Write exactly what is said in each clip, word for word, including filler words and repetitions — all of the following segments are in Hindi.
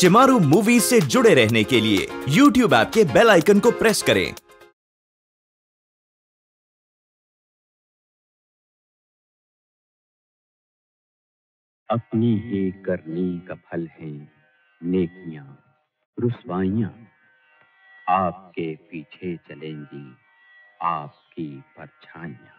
शिमारू मूवीज से जुड़े रहने के लिए यूट्यूब ऐप के बेल आइकन को प्रेस करें। अपनी ये करनी का फल है नेकियां, रुसवाइयां आपके पीछे चलेंगी, आपकी परछाइयां।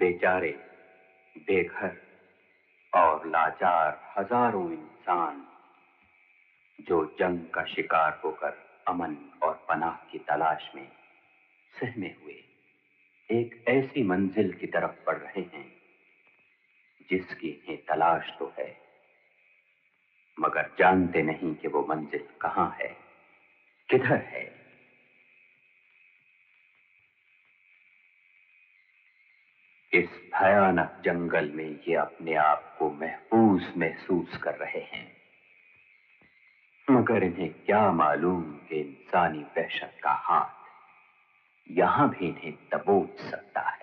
बेचारे बेघर और लाचार हजारों इंसान जो जंग का शिकार होकर अमन और पनाह की तलाश में सहमे हुए एक ऐसी मंजिल की तरफ बढ़ रहे हैं जिसकी है तलाश तो है, मगर जानते नहीं कि वो मंजिल कहाँ है, किधर है। इस भयानक जंगल में ये अपने आप को महफूज महसूस कर रहे हैं, मगर इन्हें क्या मालूम कि इंसानी वहशत का हाथ यहां भी इन्हें दबोच सकता है।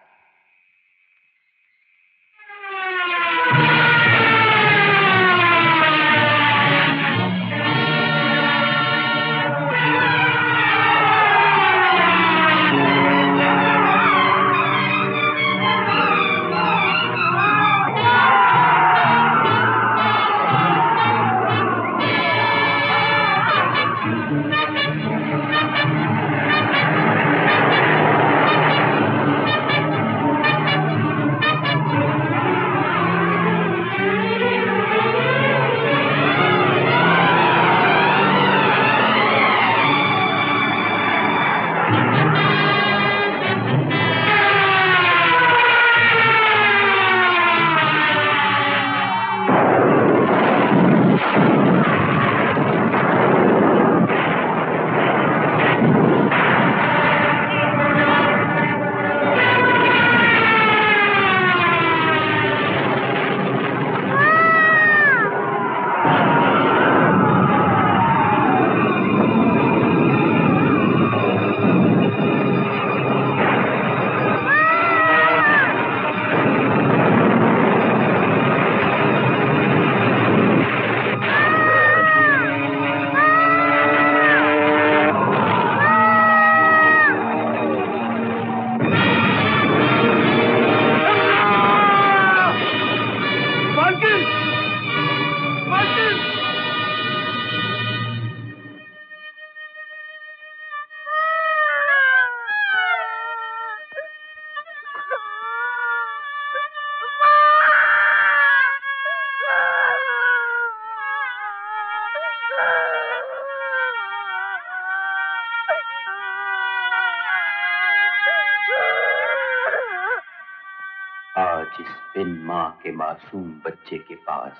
के मासूम बच्चे के पास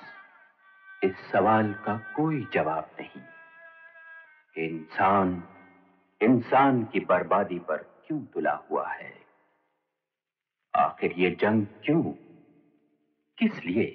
इस सवाल का कोई जवाब नहीं कि इंसान इंसान की बर्बादी पर क्यों तुला हुआ है, आखिर ये जंग क्यों, किस लिए।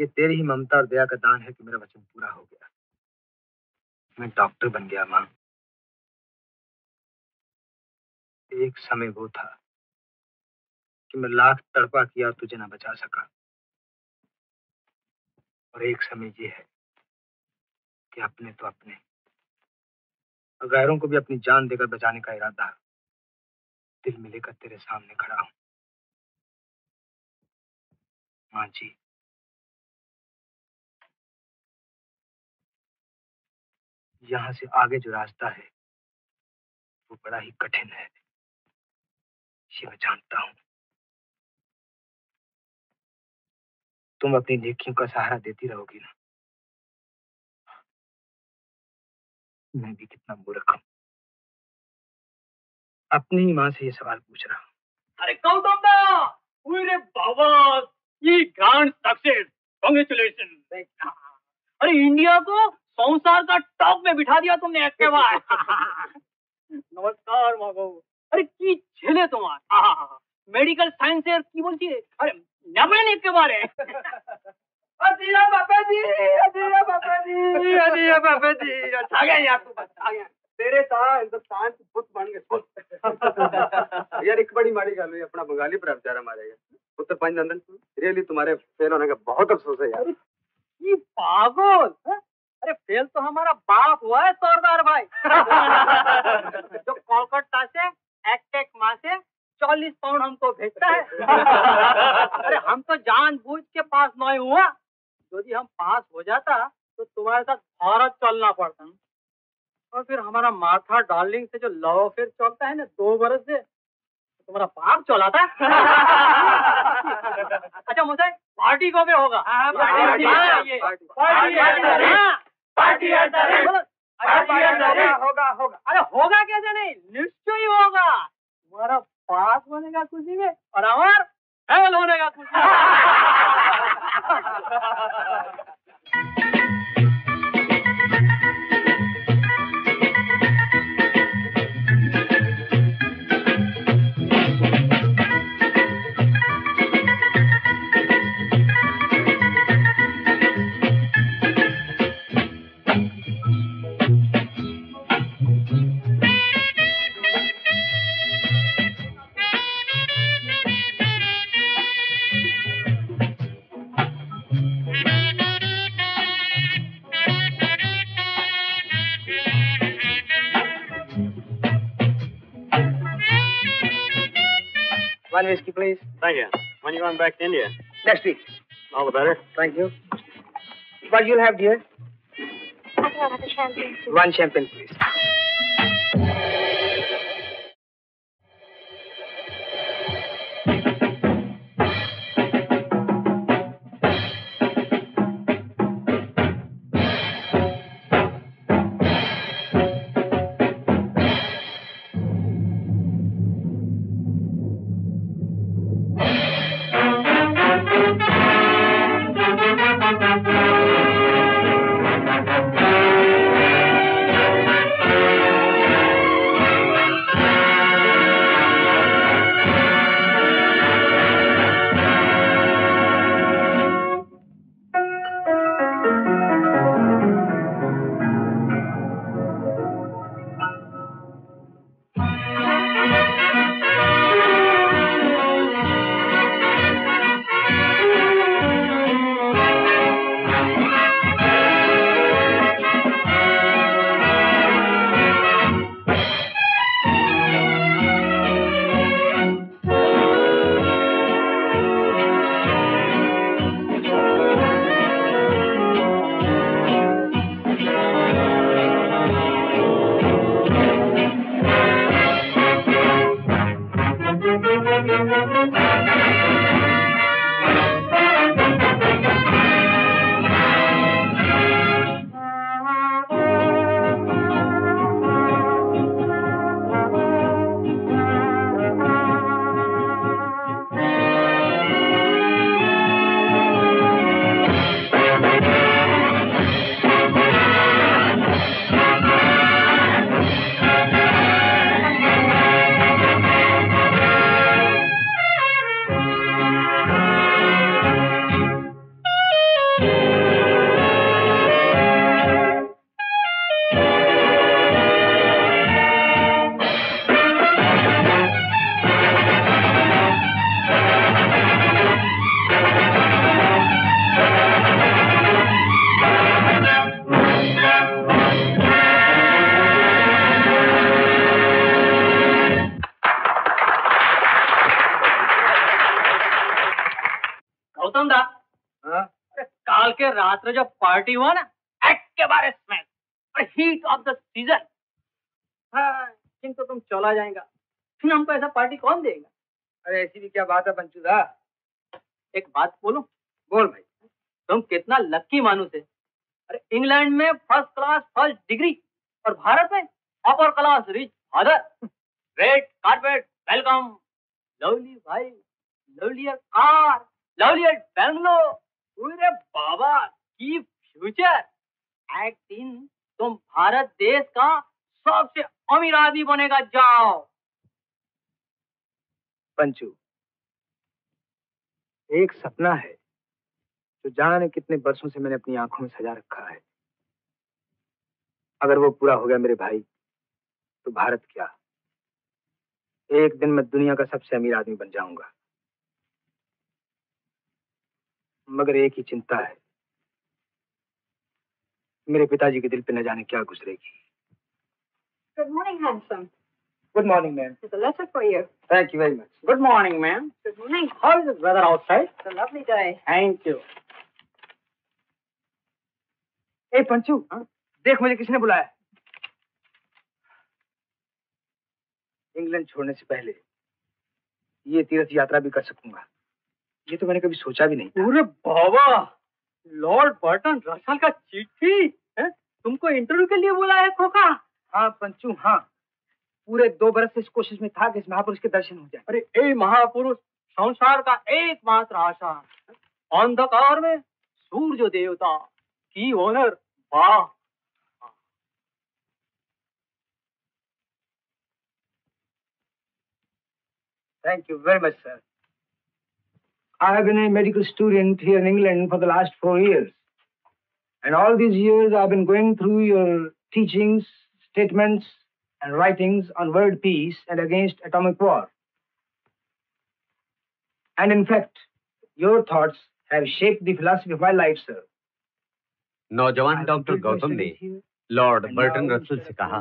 ये तेरी ही ममता और दया का दान है कि मेरा वचन पूरा हो गया। मैं डॉक्टर बन गया मां। एक समय वो था कि मैं लाख तड़पा किया और तुझे ना बचा सका, और एक समय ये है कि अपने तो अपने और गैरों को भी अपनी जान देकर बचाने का इरादा दिल में लेकर तेरे सामने खड़ा हूं। मां जी, यहां से आगे जो रास्ता है वो बड़ा ही कठिन है, ये मैं जानता हूं। तुम अपनी नेकियों का सहारा देती रहोगी ना। मैं भी कितना मूर्ख हूं, अपनी ही माँ से ये सवाल पूछ रहा हूँ। अरे गौतम दा, पूरे बाबा ये ग्रांड सक्सेस, कांग्रेचुलेशन। अरे इंडिया को संसार का टॉप में बिठा दिया तुमने एक के बाद। नमस्कार माँ बहू। अरे की झेले तुम्हारा मेडिकल साइंस से की बोलती है। अरे नमन एक के बारे। अजीरा बाबा जी, अजीरा बाबा जी, अजीरा बाबा जी, अच्छा गया यार तू, अच्छा गया। तेरे साथ हिंदुस्तान के बुत बन गए यार। एक बड़ी माड़ी गल हुई, अपना बंगाली पर बेचारा मारा गया। उत्तर पंच नंदन, रियली तुम्हारे फेल होने का बहुत अफसोस है यार। ये पागल है? अरे फेल तो हमारा बाप हुआ है सरदार भाई। जो कोलकाता से एक एक माह से चालीस पाउंड हमको भेजता है। अरे हम तो जानबूझ के पास नहीं हुआ, यदि हम पास हो जाता तो तुम्हारे साथ भारत चलना पड़ता। और फिर हमारा माथा डार्लिंग से जो लव फिर चलता है ना दो बरस से, तुम्हारा पाप चलाता। अच्छा मुझे पार्टी को भी होगा। पार्टी होगा होगा। अरे होगा कैसे नहीं, निश्चय ही होगा। तुम्हारा पास होने का खुशी में और हमारा फेल होने का खुशी। One whiskey, please. Thank you. When are you going back to India? Next week. All the better. Thank you. What you'll have, dear? I think I'll have a champagne, please. One champagne, please. Gautam दा काल के रात्र जब पार्टी हुआ ना एक के बारे में और हीट ऑफ द सीजन किंतु तुम चला जाएगा फिर हमको ऐसा पार्टी कौन देगा। अरे ऐसी भी क्या बात है बंचू दा, एक बात बोलूं? बोल भाई। तुम कितना लक्की मानूस है। अरे इंग्लैंड में फर्स्ट क्लास फर्स्ट डिग्री और भारत में upper class rich father red carpet welcome lovely भाई लवलियर कार लवलियर बेंगलोर पूरे बाबा की फ्यूचर एक दिन तुम भारत देश का सबसे अमीर आदमी बनेगा। जाओ पंचू, एक सपना है जो जाने कितने वर्षों से मैंने अपनी आंखों में सजा रखा है। अगर वो पूरा हो गया मेरे भाई तो भारत क्या, एक दिन मैं दुनिया का सबसे अमीर आदमी बन जाऊंगा। मगर एक ही चिंता है, मेरे पिताजी के दिल पे न जाने क्या गुजरेगी। Good morning handsome. Good morning ma'am. It's a letter for you. Thank you very much. Good morning ma'am. Good morning. How is the weather outside? It's a lovely day. Thank you. ए पंचू, देख मुझे किसने बुलाया। इंग्लैंड छोड़ने से पहले ये तीर्थ यात्रा भी कर सकूंगा, ये तो मैंने कभी सोचा भी नहीं था। अरे बाबा, लॉर्ड बर्टन रसल का चिट्ठी है? तुमको इंटरव्यू के लिए बुलाया है खोखा? हाँ पंचू, हाँ। पूरे दो बरस से इस कोशिश में था कि इस महापुरुष के दर्शन हो जाए। अरे ए महापुरुष संसार का एकमात्र आशा, अंधकार में सूर्य देवता की ओनर। वाह, thank you very much sir. I have been a medical student here in England for the last four years, and all these years I have been going through your teachings, statements and writings on world peace and against atomic war, and in fact your thoughts have shaped the philosophy of my life sir. नौजवान डॉक्टर गौतम ने लॉर्ड बर्टन रसल से कहा,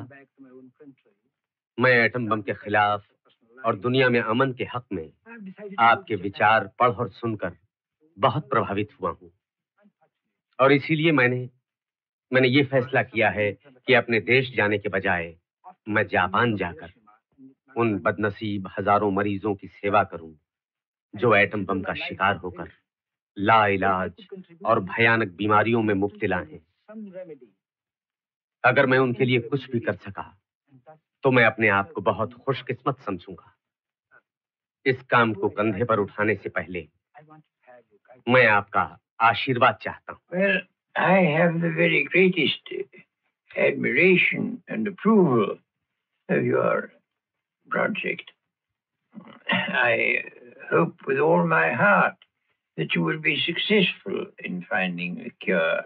मैं एटम बम के खिलाफ और दुनिया में अमन के हक में आपके विचार पढ़ और सुनकर बहुत प्रभावित हुआ हूँ, और इसीलिए मैंने मैंने ये फैसला किया है कि अपने देश जाने के बजाय मैं जापान जाकर उन बदनसीब हजारों मरीजों की सेवा करूं जो एटम बम का शिकार होकर लाइलाज और भयानक बीमारियों में मुब्तला हैं। अगर मैं उनके लिए कुछ भी कर सका तो मैं अपने आप को बहुत खुशकिस्मत समझूंगा। इस काम को कंधे पर उठाने से पहले मैं आपका आशीर्वाद चाहता हूँ। Well, I have the very greatest admiration and approval of your project. I hope with all my heart that you will be successful in finding a cure.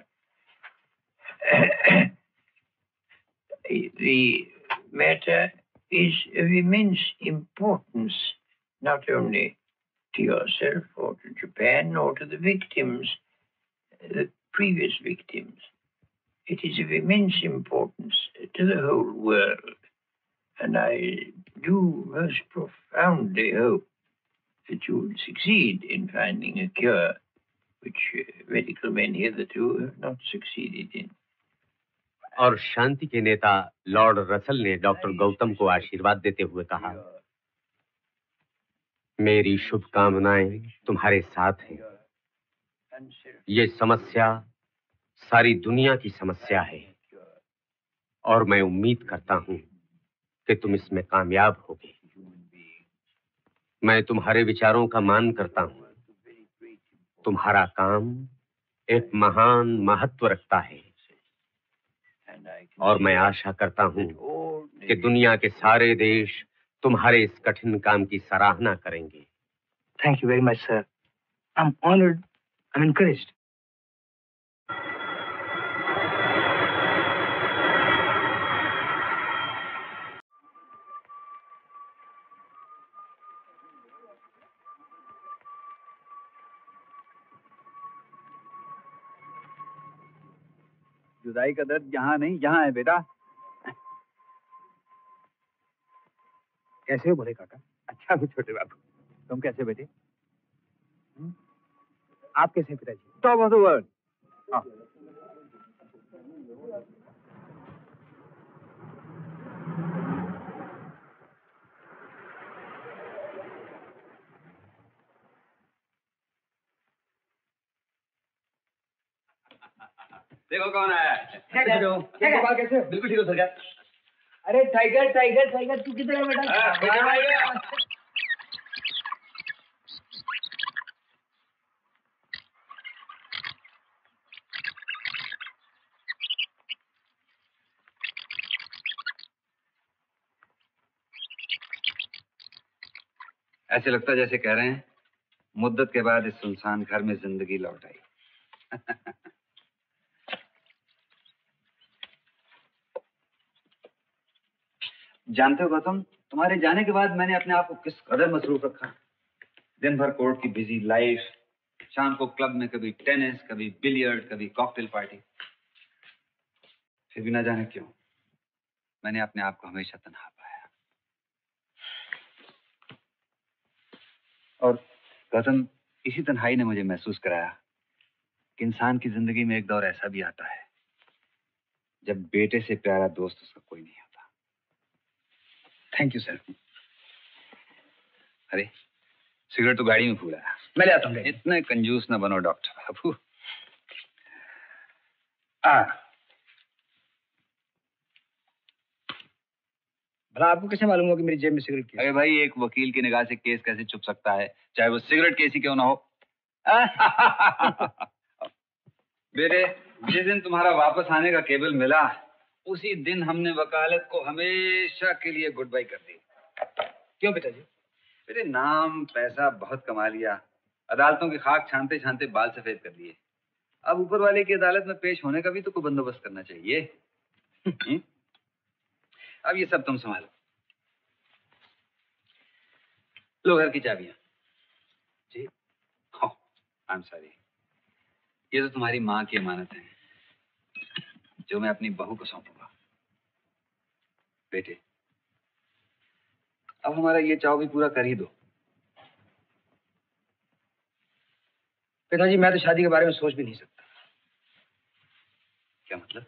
The matter is of immense importance, not only to yourself or to Japan or to the victims, the previous victims. It is of immense importance to the whole world, and I do most profoundly hope that you will succeed in finding a cure, which medical men hitherto have not succeeded in. और शांति के नेता लॉर्ड रसल ने डॉक्टर गौतम को आशीर्वाद देते हुए कहा, मेरी शुभकामनाएं तुम्हारे साथ हैं। ये समस्या सारी दुनिया की समस्या है और मैं उम्मीद करता हूं कि तुम इसमें कामयाब होगे। मैं तुम्हारे विचारों का मान करता हूं। तुम्हारा काम एक महान महत्व रखता है और मैं आशा करता हूँ कि दुनिया के सारे देश तुम्हारे इस कठिन काम की सराहना करेंगे। Thank you very much sir. I am honoured, I am encouraged. जुदाई का दर्द यहाँ नहीं, यहाँ है बेटा। कैसे हो बोले काका? अच्छा हो छोटे बाबू, तुम कैसे बेटे? आप कैसे पिताजी? Top of the world. देखो कौन आया है। बिल्कुल ठीक हो सर। अरे टाइगर टाइगर टाइगर तू किधर है बेटा? ऐसे लगता है जैसे कह रहे हैं मुद्दत के बाद इस सुनसान घर में जिंदगी लौट आई। जानते हो गौतम, तुम्हारे जाने के बाद मैंने अपने आप को किस कदर मसरूफ रखा। दिन भर कोर्ट की बिजी लाइफ, शाम को क्लब में कभी टेनिस, कभी बिलियर्ड, कभी कॉकटेल पार्टी। फिर भी ना जाने क्यों मैंने अपने आप को हमेशा तन्हा पाया। और गौतम, इसी तन्हाई ने मुझे महसूस कराया कि इंसान की जिंदगी में एक दौर ऐसा भी आता है जब बेटे से प्यारा दोस्त उसका कोई नहीं आता। Thank you sir. अरे सिगरेट तो गाड़ी में फूला। मैं ले आता हूँ। इतने कंजूस ना बनो डॉक्टर बाबू। आपको कैसे मालूम होगा कि मेरी जेब में सिगरेट की? अरे भाई, एक वकील की निगाह से केस कैसे छुप सकता है, चाहे वो सिगरेट केस ही क्यों ना हो। बेटे, जिस दिन तुम्हारा वापस आने का केबल मिला, उसी दिन हमने वकालत को हमेशा के लिए गुड बाय कर दी। क्यों पिताजी? बेटे, नाम पैसा बहुत कमा लिया, अदालतों की खाक छानते छानते बाल सफेद कर लिए। अब ऊपर वाले की अदालत में पेश होने का भी तो कोई बंदोबस्त करना चाहिए। अब ये सब तुम संभालो। लो घर की चाबियां। जी। हाँ, आई एम सॉरी। ये तो तुम्हारी माँ की अमानत है जो मैं अपनी बहू को सौंपूंगा। बेटे, अब हमारा ये चाव भी पूरा कर ही दो। पिताजी, मैं तो शादी के बारे में सोच भी नहीं सकता। क्या मतलब?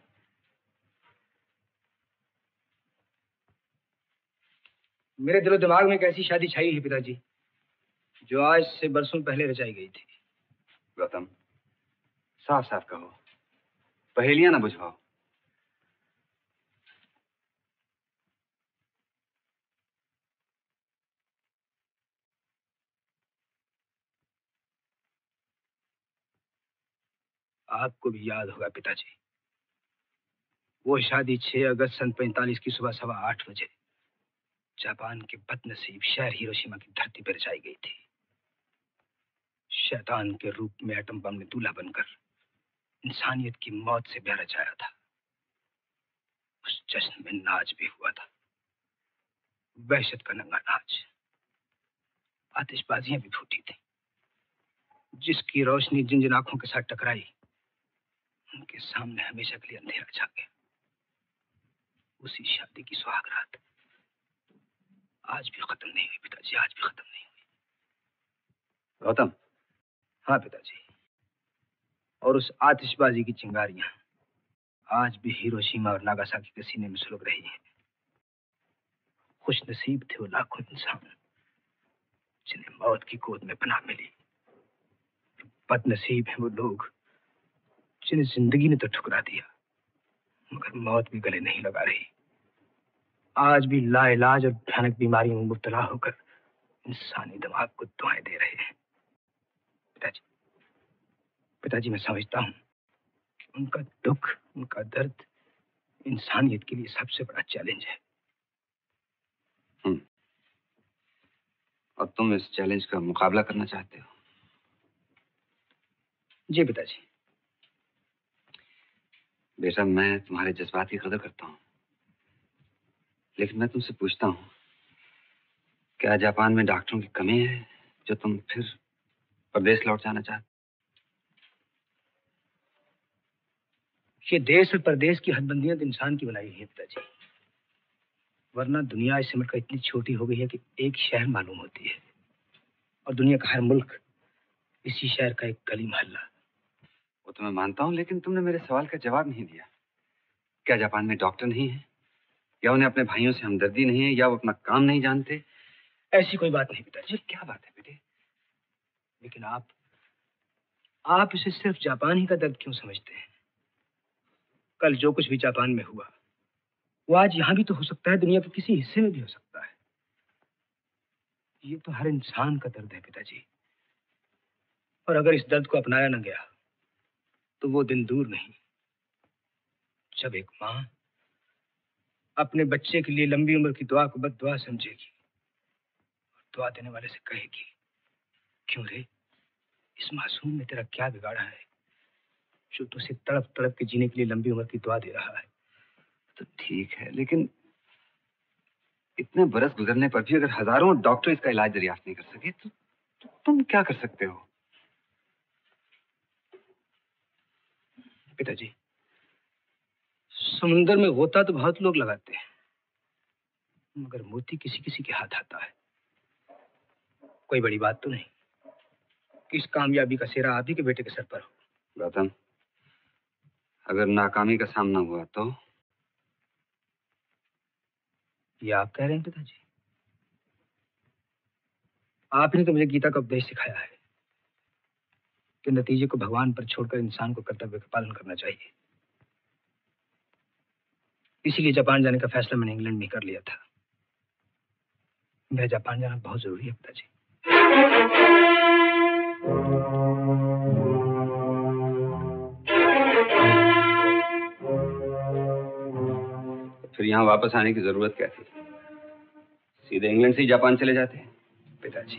मेरे दिलो दिमाग में कैसी शादी छाई है पिताजी, जो आज से बरसों पहले रचाई गई थी। गौतम, साफ साफ कहो, पहेलियां ना बुझवाओ। आपको भी याद होगा पिताजी, वो शादी छह अगस्त सन पैंतालीस की सुबह सवा आठ बजे जापान के बदनसीब शहर हिरोशिमा की धरती पर रचाई गई थी। शैतान के रूप में एटम बम ने दूल्हा बनकर इंसानियत की मौत से प्यार रचाया था। उस जश्न में नाच भी हुआ था, वहशत का नंगा नाच। आतिशबाजियां भी फूटी थी, जिसकी रोशनी जिन जिन आंखों के साथ टकराई उनके सामने हमेशा के लिए अंधेरा छा गया। उसी शादी की सुहागरात आज भी खत्म नहीं हुई पिताजी, आज भी खत्म नहीं हुई। गौतम। हाँ पिताजी, और उस आतिशबाजी की चिंगारियां आज भी हिरोशिमा और नागासाकी के सीने में सुलग रही हैं। खुशनसीब थे वो लाखों इंसान जिन्हें मौत की गोद में पनाह मिली। बदनसीब हैं वो लोग जिन्हें जिंदगी ने तो ठुकरा दिया, मगर मौत भी गले नहीं लगा रही। आज भी लाइलाज और भयानक बीमारी में मुब्तला होकर इंसानी दिमाग को दुआएं दे रहे हैं। पिताजी, पिताजी मैं समझता हूँ उनका दुख, उनका दर्द इंसानियत के लिए सबसे बड़ा चैलेंज है। हम्म, और तुम इस चैलेंज का मुकाबला करना चाहते हो? जी पिताजी। बेटा, मैं तुम्हारे जज्बात की कदर करता हूँ, लेकिन मैं तुमसे पूछता हूँ, क्या जापान में डॉक्टरों की कमी है जो तुम फिर परदेश लौट जाना चाहते? ये देश और परदेश की हदबंदियां तो इंसान की बनाई है पिताजी, वरना दुनिया इस समय इतनी छोटी हो गई है कि एक शहर मालूम होती है और दुनिया का हर मुल्क इसी शहर का एक गली मोहल्ला। वो तो मैं मानता हूँ, लेकिन तुमने मेरे सवाल का जवाब नहीं दिया। क्या जापान में डॉक्टर नहीं है, या उन्हें अपने भाइयों से हमदर्दी नहीं है, या वो अपना काम नहीं जानते? ऐसी कोई बात नहीं पिताजी। क्या बात है बेटे? लेकिन आप आप इसे सिर्फ जापान ही का दर्द क्यों समझते हैं? कल जो कुछ भी जापान में हुआ वो आज यहाँ भी तो हो सकता है, दुनिया के किसी हिस्से में भी हो सकता है। ये तो हर इंसान का दर्द है पिताजी, और अगर इस दर्द को अपनाया ना गया तो वो दिन दूर नहीं जब एक माँ अपने बच्चे के लिए लंबी उम्र की दुआ को बद्दुआ समझेगी और दुआ देने वाले से कहेगी, क्यों रे इस मासूम में तेरा क्या बिगाड़ा है जो तू उसे तड़प तड़प के जीने के लिए लंबी उम्र की दुआ दे रहा है? तो ठीक है, लेकिन इतने बरस गुजरने पर भी अगर हजारों डॉक्टर इसका इलाज दरियाफ्त नहीं कर सके तो, तो तुम क्या कर सकते हो? पिताजी, समुंदर में गोता तो बहुत लोग लगाते हैं, मगर मोती किसी किसी के हाथ आता है। कोई बड़ी बात तो नहीं किस कामयाबी का सेहरा आप ही के बेटे के सर पर हो। गौतम, अगर नाकामी का सामना हुआ तो? ये आप कह रहे हैं पिताजी? आपने तो मुझे गीता का उपदेश सिखाया है कि नतीजे को भगवान पर छोड़कर इंसान को कर्तव्य का पालन करना चाहिए। इसीलिए जापान जाने का फैसला मैंने इंग्लैंड में कर लिया था। मेरा जापान जाना बहुत जरूरी है पिताजी। फिर यहाँ वापस आने की जरूरत क्या थी? सीधे इंग्लैंड से ही जापान चले जाते हैं। पिताजी,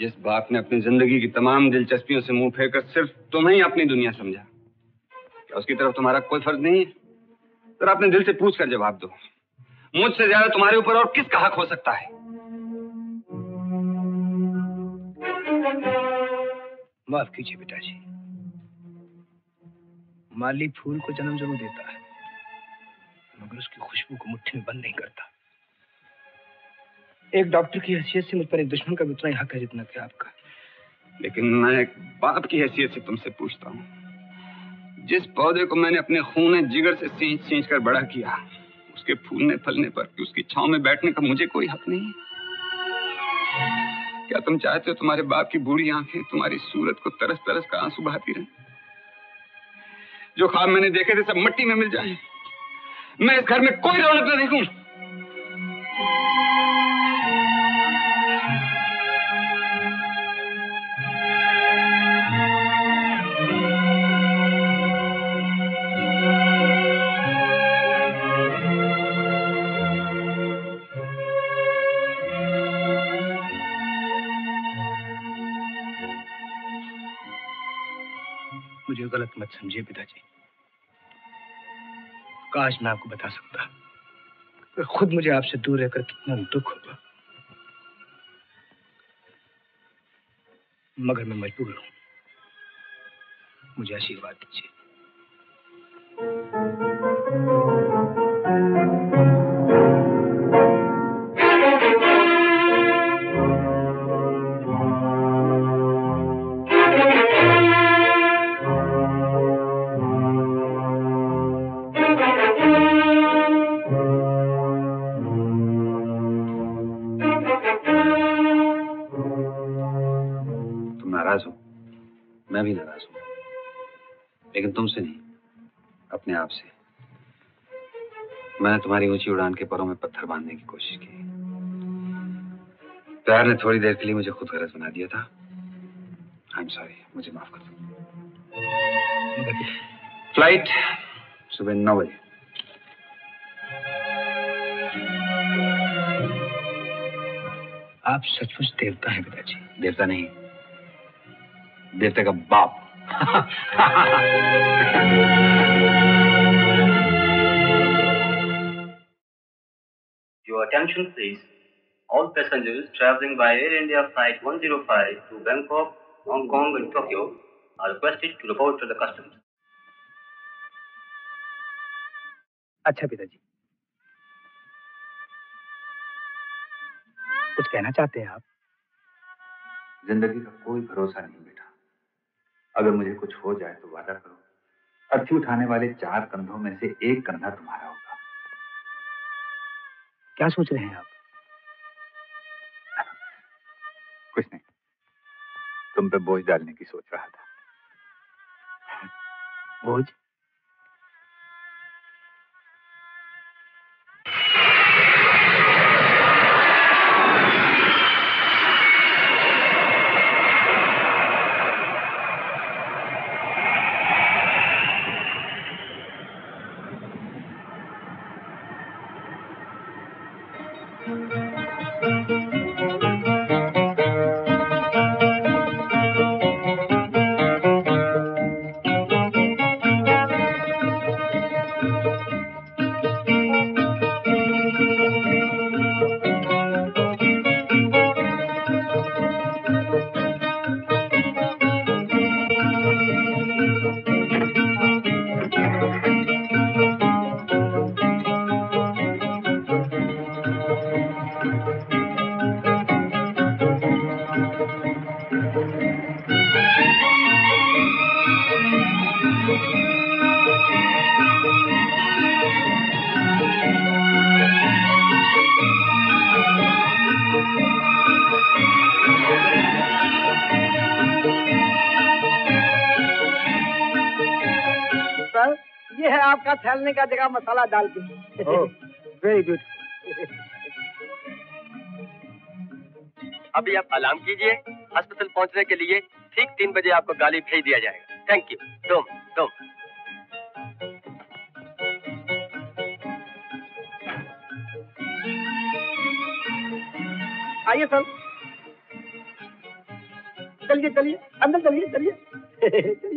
जिस बाप ने अपनी जिंदगी की तमाम दिलचस्पियों से मुंह फेरकर सिर्फ तुम्हें ही अपनी दुनिया समझा, क्या उसकी तरफ तुम्हारा कोई फर्ज नहीं है? तो आपने दिल से पूछ कर जवाब दो, मुझसे ज्यादा तुम्हारे ऊपर और किसका हक हो सकता है? माफ कीजिए पिताजी, माली फूल को जन्म जरूर देता है मगर उसकी खुशबू को मुट्ठी में बंद नहीं करता। एक डॉक्टर की हैसियत से मुझ पर एक दुश्मन का भी उतना ही हक है जितना कि आपका। लेकिन मैं एक बाप की हैसियत से तुमसे पूछता हूँ, जिस पौधे को मैंने अपने खून जिगर से सींच सींच कर बड़ा किया, उसके फूलने फलने पर, उसकी छांव में बैठने का मुझे कोई हक नहीं? क्या तुम चाहते हो तुम्हारे बाप की बूढ़ी आंखें तुम्हारी सूरत को तरस तरस का आंसू बहाती रहें? जो ख्वाब मैंने देखे थे सब मिट्टी में मिल जाएं? मैं इस घर में कोई रौनक नहीं हूं। गलत मत समझिए पिताजी, काश मैं आपको बता सकता, खुद मुझे आपसे दूर रहकर कितना दुख होगा, मगर मैं मजबूर हूं। मुझे आशीर्वाद दीजिए। मैं भी नाराज हूं, लेकिन तुमसे नहीं, अपने आप से। मैंने तुम्हारी ऊंची उड़ान के परों में पत्थर बांधने की कोशिश की। प्यार ने थोड़ी देर के लिए मुझे खुद गरज बना दिया था। आई एम सॉरी, मुझे माफ कर दो। फ्लाइट सुबह नौ बजे। आप सचमुच देवता हैं पिताजी। देवता नहीं, देवता का बाप। Your attention please. All passengers traveling by Air India flight one oh five to Bangkok, Hong Kong and Tokyo are requested to report to the customs. अच्छा पिताजी, कुछ कहना चाहते हैं आप? जिंदगी का कोई भरोसा नहीं बेटा, अगर मुझे कुछ हो जाए तो वादा करो, अर्थी उठाने वाले चार कंधों में से एक कंधा तुम्हारा होगा। क्या सोच रहे हैं आप? कुछ नहीं, तुम पे बोझ डालने की सोच रहा था। बोझ? फैलने का जगह मसाला डाल के। Very good. अभी आप आराम कीजिए, अस्पताल पहुंचने के लिए ठीक तीन बजे आपको गाड़ी भेज दिया जाएगा। Thank you. डोम डोम। आइए सर, चलिए चलिए अंदर चलिए चलिए चलिए।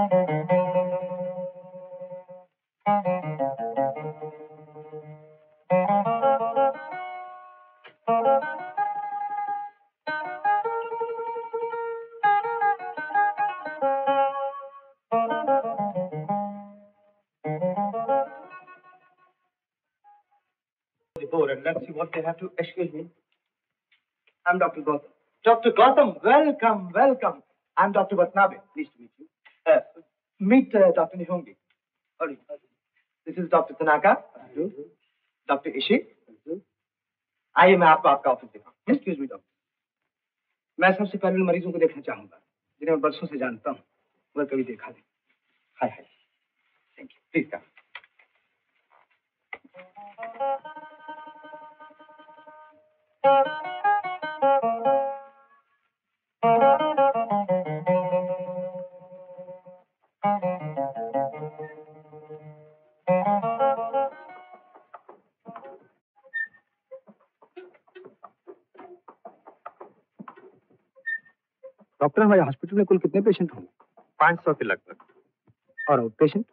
They have to excuse me. I'm Doctor Gautam. Doctor Gautam, welcome, welcome. I'm Doctor Watanabe. Pleased to meet you. Uh, meet uh, Doctor Nihongi. Sorry. This is Doctor Tanaka. Hello. Doctor Ishi. Hello. I am at your office. Excuse me, Doctor. मैं सबसे पहले उन मरीजों को देखना चाहूँगा जिन्हें मैं बरसों से जानता हूँ, मगर कभी देखा नहीं। Hi hi. Thank you. Please come. Doctor, हमारे हॉस्पिटल में कुल कितने पेशेंट होंगे? पाँच सौ के लगभग। और out patient?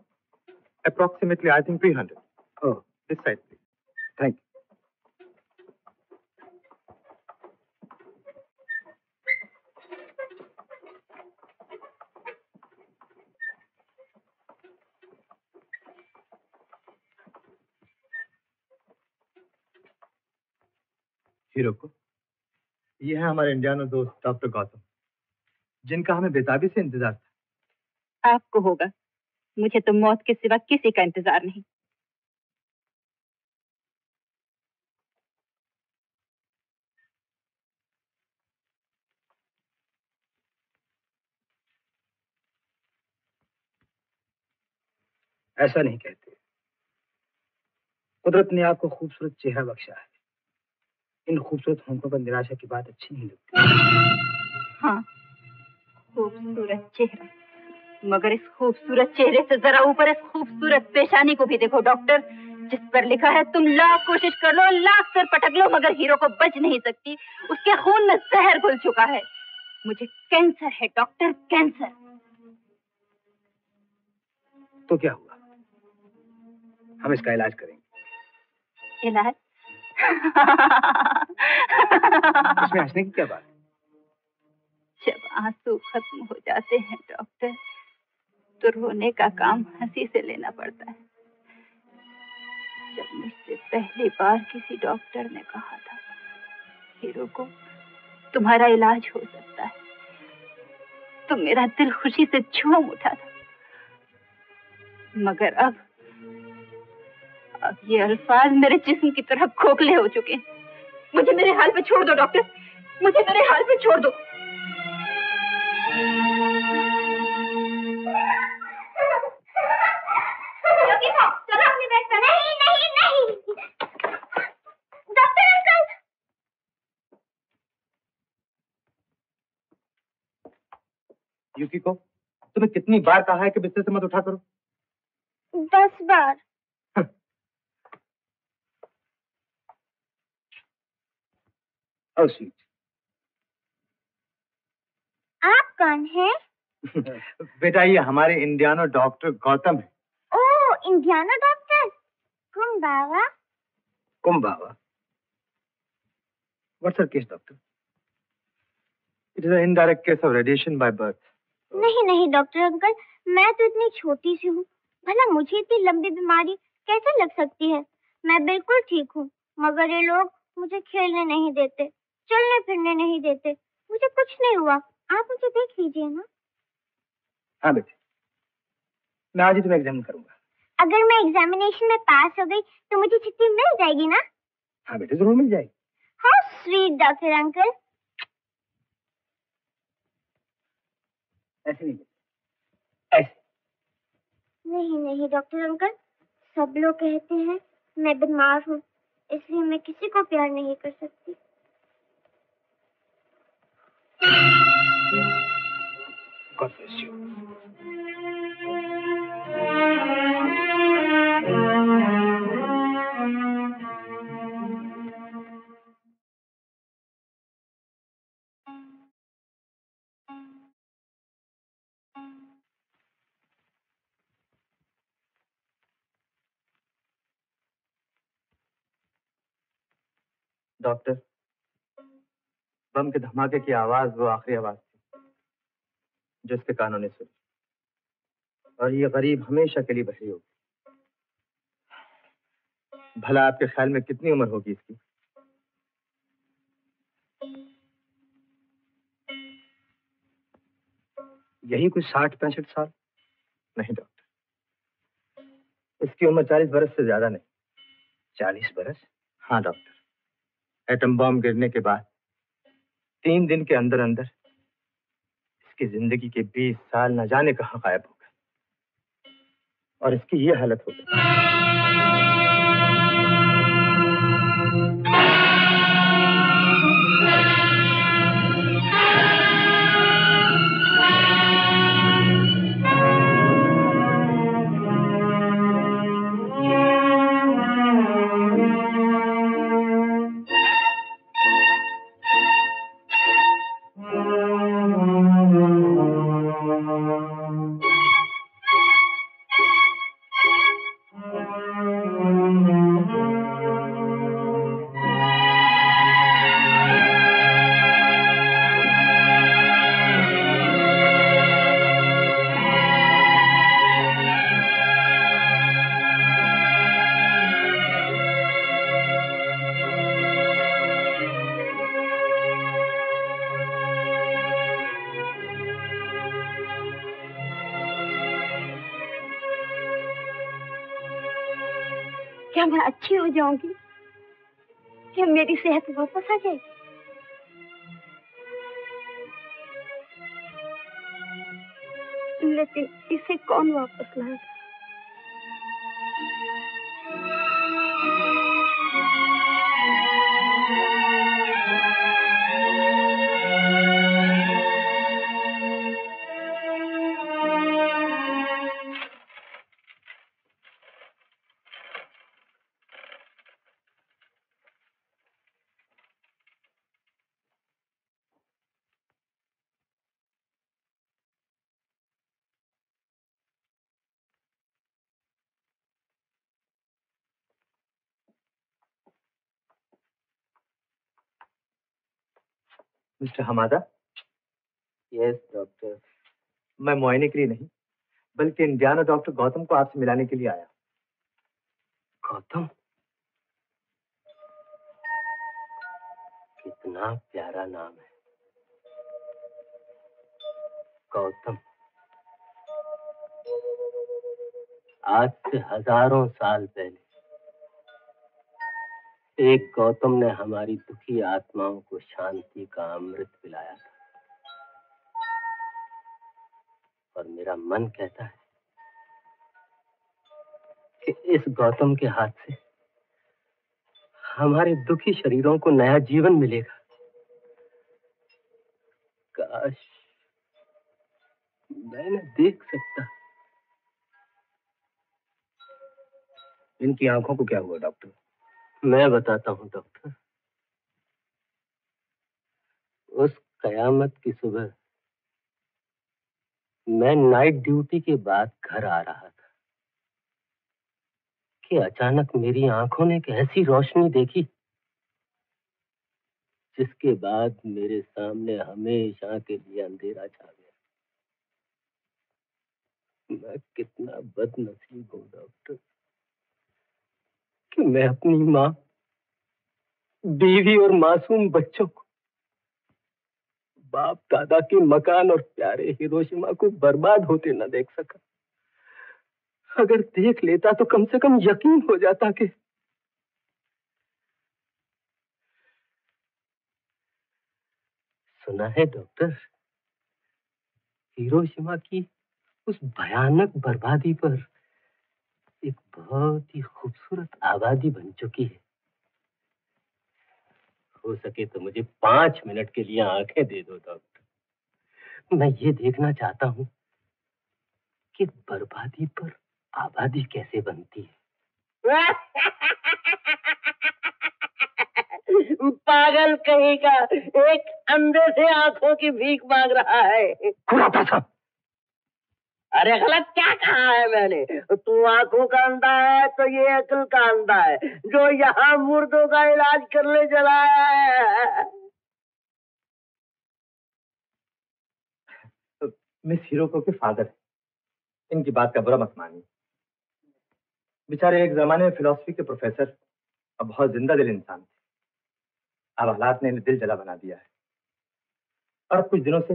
Approximately I think three hundred. Oh, this side please. Thank you. Hero को, ये है हमारे इंडियानो दोस्त डॉक्टर गौतम, जिनका हमें बेताबी से इंतजार था। आपको होगा, मुझे तो मौत के सिवा किसी का इंतजार नहीं। ऐसा नहीं कहते, कुदरत ने आपको खूबसूरत चेहरा बख्शा है। इन खूबसूरत होंठों पर निराशा की बात अच्छी नहीं लगती। हाँ, खूबसूरत चेहरा, मगर इस खूबसूरत चेहरे से जरा ऊपर इस खूबसूरत पेशानी को भी देखो डॉक्टर, जिस पर लिखा है तुम लाख कोशिश कर लो, लाख सर पटक लो, मगर हीरो को बच नहीं सकती। उसके खून में जहर घुल चुका है। मुझे कैंसर है डॉक्टर, कैंसर। तो क्या हुआ? हम इसका इलाज करेंगे। इलाज? इसमें हंसने की क्या बात? जब आंसू खत्म हो जाते हैं डॉक्टर, तो रोने का काम हंसी से लेना पड़ता है। जब मुझसे पहली बार किसी डॉक्टर ने कहा था, हीरो को तुम्हारा इलाज हो सकता है, तो मेरा दिल खुशी से झूम उठा था। मगर अब अब ये अल्फाज मेरे जिस्म की तरह खोखले हो चुके हैं। मुझे मेरे हाल पे छोड़ दो डॉक्टर, मुझे मेरे हाल पे छोड़ दो। चलो अपने बेड पर। नहीं नहीं नहीं डॉक्टर अंकल। युकी को तुम्हें कितनी बार कहा है कि बिस्तर से मत उठा करो? दस बार। आप कौन हैं? बेटा ये हमारे इंडियानो डॉक्टर गौतम है। ओ इंडियानो doctor, Kum Baba. Kum Baba? What's your case doctor? It is a indirect case of radiation by birth. नहीं नहीं डॉक्टर अंकल, मैं तो इतनी छोटी सी हूँ, भला मुझे इतनी लंबी बीमारी कैसे लग सकती है? मैं बिल्कुल ठीक हूँ, मगर ये लोग मुझे खेलने नहीं देते, चलने फिरने नहीं देते। मुझे कुछ नहीं हुआ, आप मुझे देख लीजिए ना। हाँ बेटे, मैं आज ही तुम्हें एग्जामिन करूंगा। अगर मैं एग्जामिनेशन में पास हो गई तो मुझे छुट्टी मिल जाएगी ना? हाँ बेटे जरूर मिल जाएगी। How sweet doctor uncle. ऐसे नहीं ऐसे। नहीं नहीं डॉक्टर अंकल, सब लोग कहते हैं मैं बीमार हूँ, इसलिए मैं किसी को प्यार नहीं कर सकती। God bless you. डॉक्टर, बम के धमाके की आवाज वो आखिरी आवाज जो इसके कानों ने सुनी, और ये गरीब हमेशा के लिए बहरी होगी। भला आपके ख्याल में कितनी उम्र होगी इसकी? यही कुछ साठ पैंसठ साल? नहीं डॉक्टर, इसकी उम्र चालीस बरस से ज्यादा नहीं। चालीस बरस? हाँ डॉक्टर, एटम बम गिरने के बाद तीन दिन के अंदर अंदर कि जिंदगी के बीस साल न जाने कहां गायब हो गए, और इसकी ये हालत हो गई। अच्छी हो जाऊंगी? क्या मेरी सेहत वापस आ जाएगी? लेकिन इसे कौन वापस लाएगा? Mister Hamada? यस डॉक्टर, मैं मुआयने के लिए नहीं बल्कि इंडियाना डॉक्टर गौतम को आपसे मिलाने के लिए आया। गौतम? कितना प्यारा नाम है, गौतम। आज से हजारों साल पहले एक गौतम ने हमारी दुखी आत्माओं को शांति का अमृत पिलाया था और मेरा मन कहता है कि इस गौतम के हाथ से हमारे दुखी शरीरों को नया जीवन मिलेगा। काश मैंने देख सकता। इनकी आंखों को क्या हुआ डॉक्टर? मैं बताता हूं डॉक्टर। उस कयामत की सुबह मैं नाइट ड्यूटी के बाद घर आ रहा था कि अचानक मेरी आंखों ने एक ऐसी रोशनी देखी जिसके बाद मेरे सामने हमेशा के लिए अंधेरा छा गया। मैं कितना बदनसीब हूं डॉक्टर कि मैं अपनी माँ, बीवी और मासूम बच्चों को, बाप दादा के मकान और प्यारे हिरोशिमा को बर्बाद होते न देख सका। अगर देख लेता तो कम से कम यकीन हो जाता कि सुना है डॉक्टर, हिरोशिमा की उस भयानक बर्बादी पर एक बहुत ही खूबसूरत आबादी बन चुकी है। हो सके तो मुझे पांच मिनट के लिए आंखें दे दो डॉक्टर। मैं ये देखना चाहता हूं कि बर्बादी पर आबादी कैसे बनती है। पागल कहीं का, एक अंधे से आंखों की भीख मांग रहा है। कुराता साहब! अरे गलत क्या कहा है मैंने? तू आंखों का अंधा है तो ये अकल का अंधा है जो यहाँ मुर्दों का इलाज करने चला है। तो मिस हिरोको के फादर, इनकी बात का बुरा मत मानिए। बेचारे एक जमाने में फिलॉसफी के प्रोफेसर और बहुत जिंदा दिल इंसान थे। अब हालात ने इन्हें दिल जला बना दिया है और कुछ दिनों से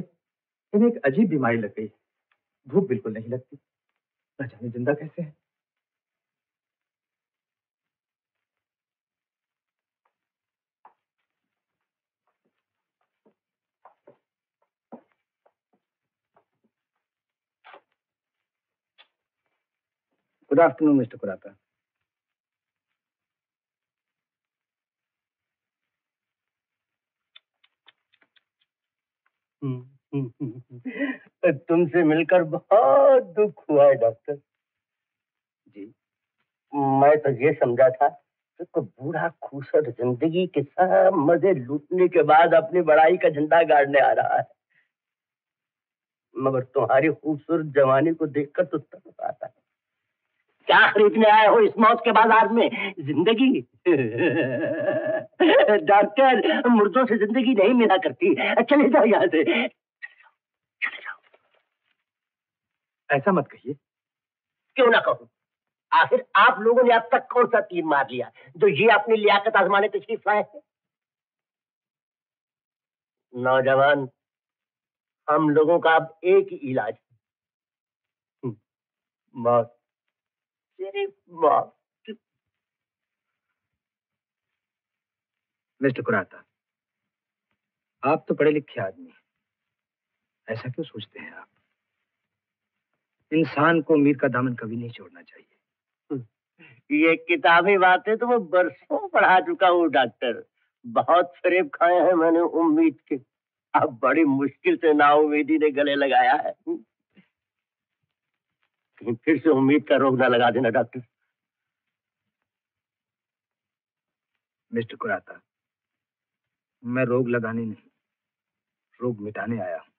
इन्हें एक अजीब बीमारी लग गई। भूख बिल्कुल नहीं लगती, न जाने जिंदा कैसे है। Good afternoon mister Kurata. हम्म तुमसे मिलकर बहुत दुख हुआ है डॉक्टर जी। मैं तो ये समझा था कि बूढ़ा खूसर जिंदगी के सब मजे लूटने के बाद अपनी बड़ाई का झंडा गाड़ने आ रहा है, मगर तुम्हारी खूबसूरत जवानी को देखकर तो तरस आता है। क्या खरीदने आए हो इस मौत के बाजार में? जिंदगी। डॉक्टर, मुर्दों से जिंदगी नहीं मिला करती। चले जाओ यहाँ से। ऐसा मत कहिए। क्यों ना कहूं? आखिर आप लोगों ने अब तक कौन सा तीर मार लिया जो ये अपनी लियाकत आजमाने तशरीफ लाए? नौजवान, हम लोगों का अब एक ही इलाज है, मौत। सिर्फ मौत। मिस्टर कुराता, आप तो पढ़े लिखे आदमी हैं, ऐसा क्यों सोचते हैं आप? इंसान को उम्मीद का दामन कभी नहीं छोड़ना चाहिए। ये किताबी बातें तो मैं बरसों पढ़ा चुका हूँ डॉक्टर। बहुत फरेब खाए हैं मैंने उम्मीद के। अब बड़ी मुश्किल से नाउम्मीदी ने गले लगाया है। कहीं फिर से उम्मीद का रोग ना लगा देना डॉक्टर। मिस्टर कुराता, मैं रोग लगाने नहीं, रोग मिटाने आया हूँ।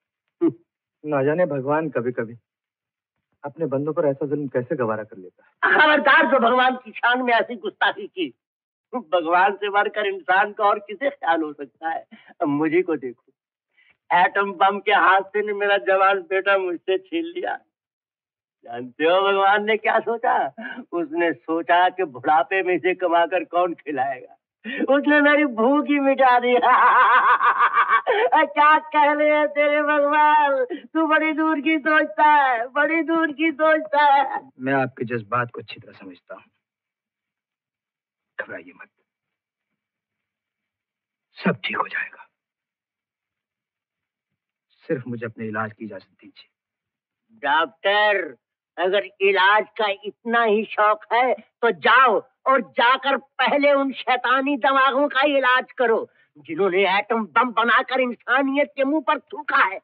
ना जाने भगवान कभी कभी अपने बंदों पर ऐसा जुल्म कैसे गवारा कर लेता है। खबरदार जो भगवान की शान में ऐसी गुस्ताखी की। भगवान से बढ़कर इंसान का और किसे ख्याल हो सकता है? अब मुझे को देखो, एटम बम के हाथ से ने मेरा जवान बेटा मुझसे छीन लिया। जानते हो भगवान ने क्या सोचा? उसने सोचा कि बुढ़ापे में से कमाकर कौन खिलाएगा। उसने मेरी भूख ही मिटा दी। क्या कह रहे हैं तेरे भगवान, तू बड़ी दूर की सोचता है, बड़ी दूर की सोचता है। मैं आपके जज्बात को अच्छी तरह समझता हूँ, घबराइए मत, सब ठीक हो जाएगा। सिर्फ मुझे अपने इलाज की इजाजत दीजिए। डॉक्टर, अगर इलाज का इतना ही शौक है तो जाओ और जाकर पहले उन शैतानी दिमागों का इलाज करो जिन्होंने एटम बम बनाकर इंसानियत के मुंह पर थूका है।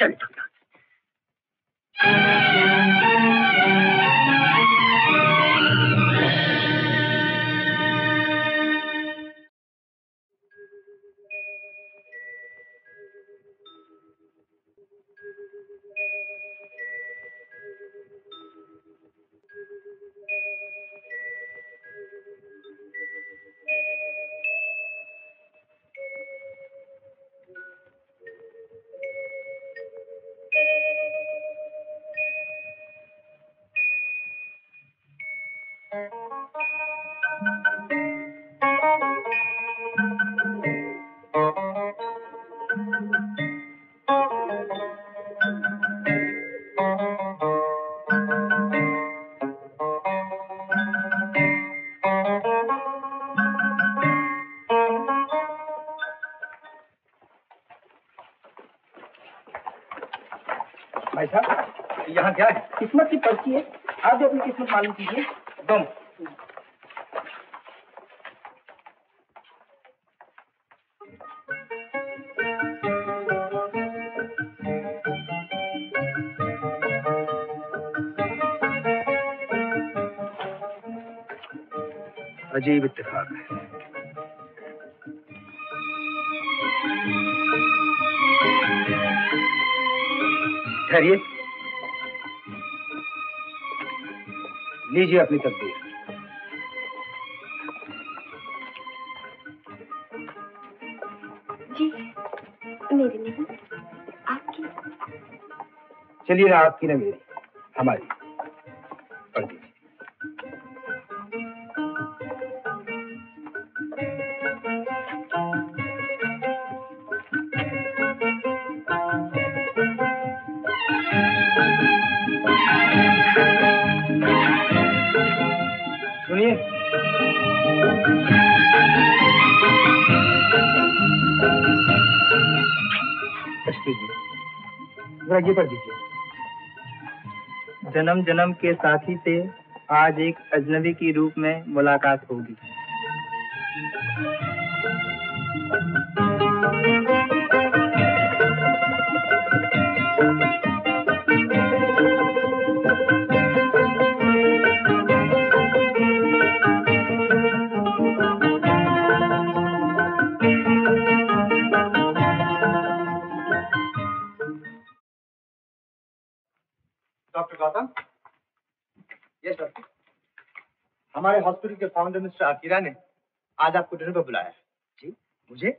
चल क्या है? किस्मत की पर्ची है, आप जो अपनी किस्मत मालूम कीजिए। दम अजीब इत्तेफाक है। ठहरिए, लीजिए अपनी तकदीर। जी मेरी नहीं आपकी। चलिए ना आपकी ना मेरी, हमारी। आगे पढ़ दीजिए। जन्म जन्म के साथी से आज एक अजनबी की रूप में मुलाकात होगी। हमारे हॉस्पिटल के फाउंडर मिस्टर अकीरा ने आज आपको डिनर पर बुलाया है। जी मुझे?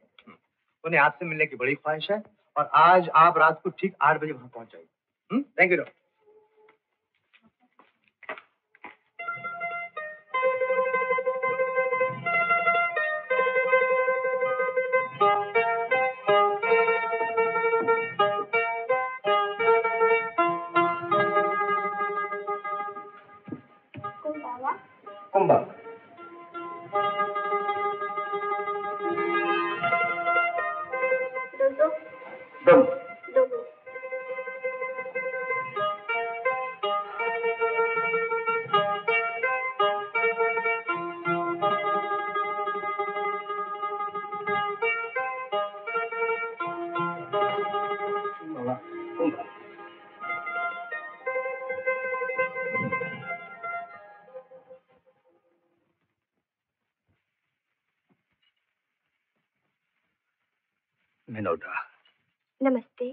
उन्हें आपसे मिलने की बड़ी ख्वाहिश है और आज आप रात को ठीक आठ बजे वहां पहुंच जाइए। Thank you doctor. मिनोदा, नमस्ते।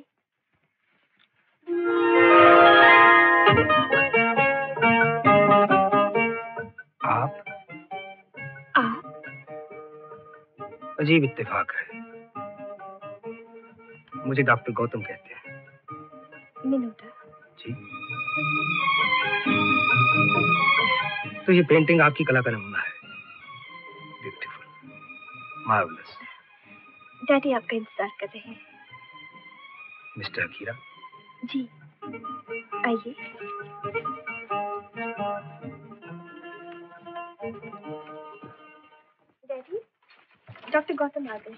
आप आप अजीब इत्तेफाक है। मुझे डॉक्टर गौतम कहते हैं। मिनोदा जी, तो ये पेंटिंग आपकी कला का नमूना है। Beautiful, marvellous. डैडी आपका इंतजार कर रहे हैं। मिस्टर अकीरा जी, आइए। डैडी, डॉक्टर गौतम आ गए।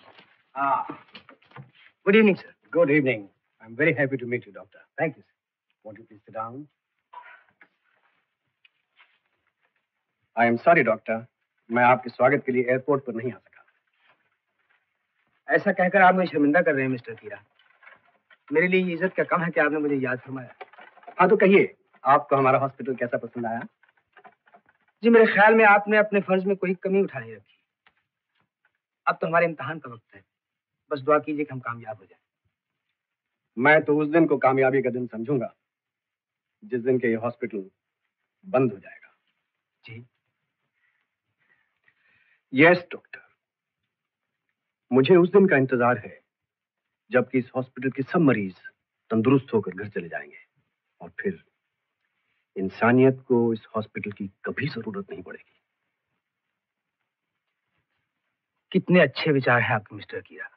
हाँ, good evening, sir. Good evening. I'm very happy to meet you, doctor. Thank you, sir. Won't you please sit down? I am sorry, doctor. मैं आपके स्वागत के लिए एयरपोर्ट पर नहीं आ सका। ऐसा कहकर आप मुझे शर्मिंदा कर रहे हैं, मिस्टर कीरा। मेरे लिए इज्जत क्या कम है कि आपने मुझे याद फरमाया। हाँ, तो कहिए, आपको हमारा हॉस्पिटल कैसा पसंद आया? जी, मेरे ख्याल में आपने अपने फर्ज में कोई कमी उठा नहीं रखी। अब तो हमारे इम्तिहान का वक्त है, बस दुआ कीजिए कि हम कामयाब हो जाएं। मैं तो उस दिन को कामयाबी का दिन समझूंगा जिस दिन के ये हॉस्पिटल बंद हो जाएगा। जी। यस डॉक्टर, मुझे उस दिन का इंतजार है जबकि इस हॉस्पिटल के सब मरीज तंदुरुस्त होकर घर चले जाएंगे और फिर इंसानियत को इस हॉस्पिटल की कभी जरूरत नहीं पड़ेगी। कितने अच्छे विचार हैं आपके, mister Akira.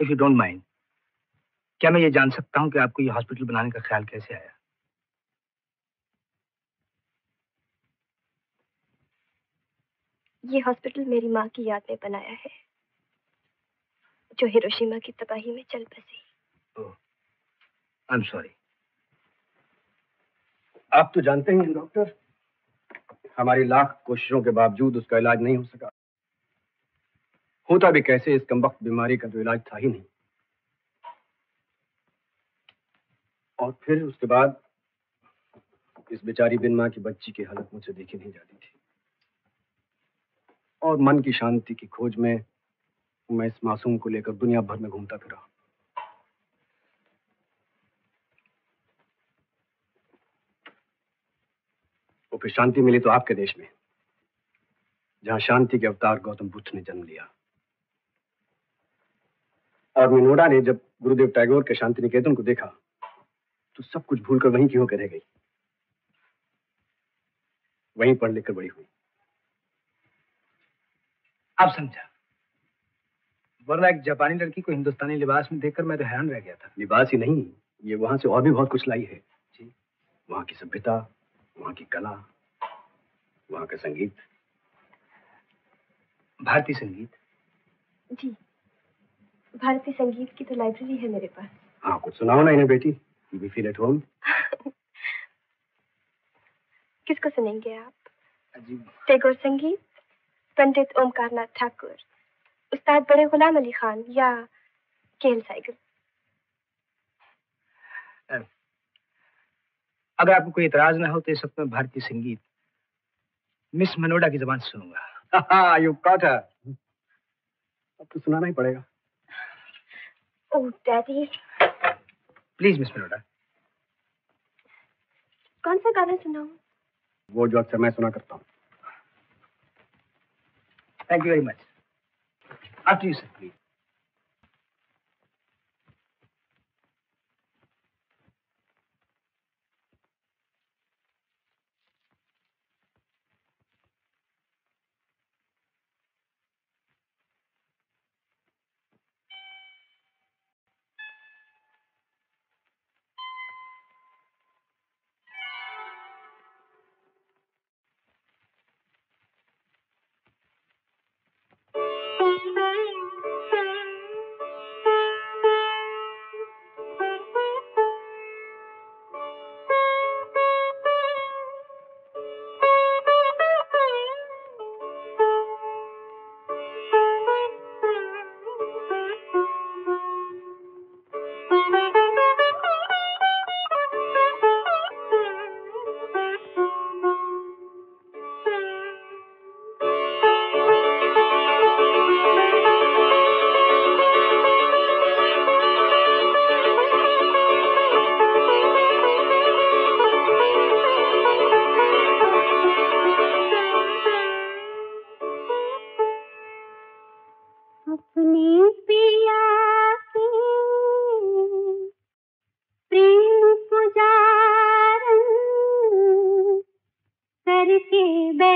If you don't mind, क्या मैं ये जान सकता हूं कि आपको ये हॉस्पिटल बनाने का ख्याल कैसे आया? ये हॉस्पिटल मेरी माँ की याद में बनाया है जो हिरोशिमा की तबाही में चल बसी। Oh, I am sorry. आप तो जानते हैं डॉक्टर, हमारी लाख कोशिशों के बावजूद उसका इलाज नहीं हो सका। होता भी कैसे, इस कमबख्त बीमारी का तो इलाज था ही नहीं। और फिर उसके बाद इस बेचारी बिन मां की बच्ची की हालत मुझसे देखी नहीं जाती थी और मन की शांति की खोज में मैं इस मासूम को लेकर दुनिया भर में घूमता फिरा। वो फिर शांति मिली तो आपके देश में, जहां शांति के अवतार गौतम बुद्ध ने जन्म लिया। और मिनोडा ने जब गुरुदेव टैगोर के शांतिनिकेतन को देखा तो सब कुछ भूलकर वहीं की होकर रह गई। वहीं पढ़ लिखकर बड़ी हुई। आप समझा, वरना एक जापानी लड़की को हिंदुस्तानी लिबास में देखकर मैं तो हैरान रह गया था। लिबास ही नहीं, ये वहां से और भी बहुत कुछ लाई है जी। वहां की सभ्यता, वहां की कला, वहां का संगीत, भारतीय संगीत। जी, भारतीय संगीत की तो लाइब्रेरी है मेरे पास। हाँ, कुछ सुनाओ ना इन्हें बेटी, you will feel at home. किसको सुनेंगे आप? टैगोर संगीत, पंडित ओमकारनाथ ठाकुर, उस्ताद बड़े गुलाम अली खान या केएल साइगल। अगर आपको कोई इतराज ना हो तो इस वक्त में भारतीय संगीत मिस मिनोडा की जबान सुनूंगा। You caught her. अब तो सुनाना ही पड़ेगा। Oh daddy, please miss Minoda. कौन सा गाना सुनाऊं? वो जो अक्सर मैं सुना करता हूँ। Thank you very much. After you sir, please. Thank you. God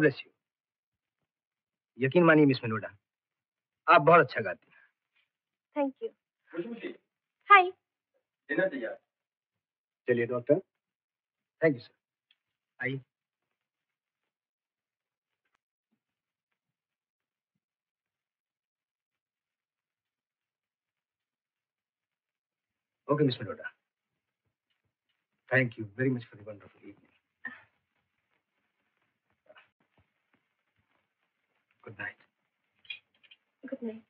bless you. यकीन मानिए मिस मिनोडा, आप बहुत अच्छा गाती हैं। Thank you. हाय। डिनर तैयार। चलिए डॉक्टर। Thank you sir. आइए। Okay miss Minoda, thank you very much for the wonderful evening. Good night. Good night.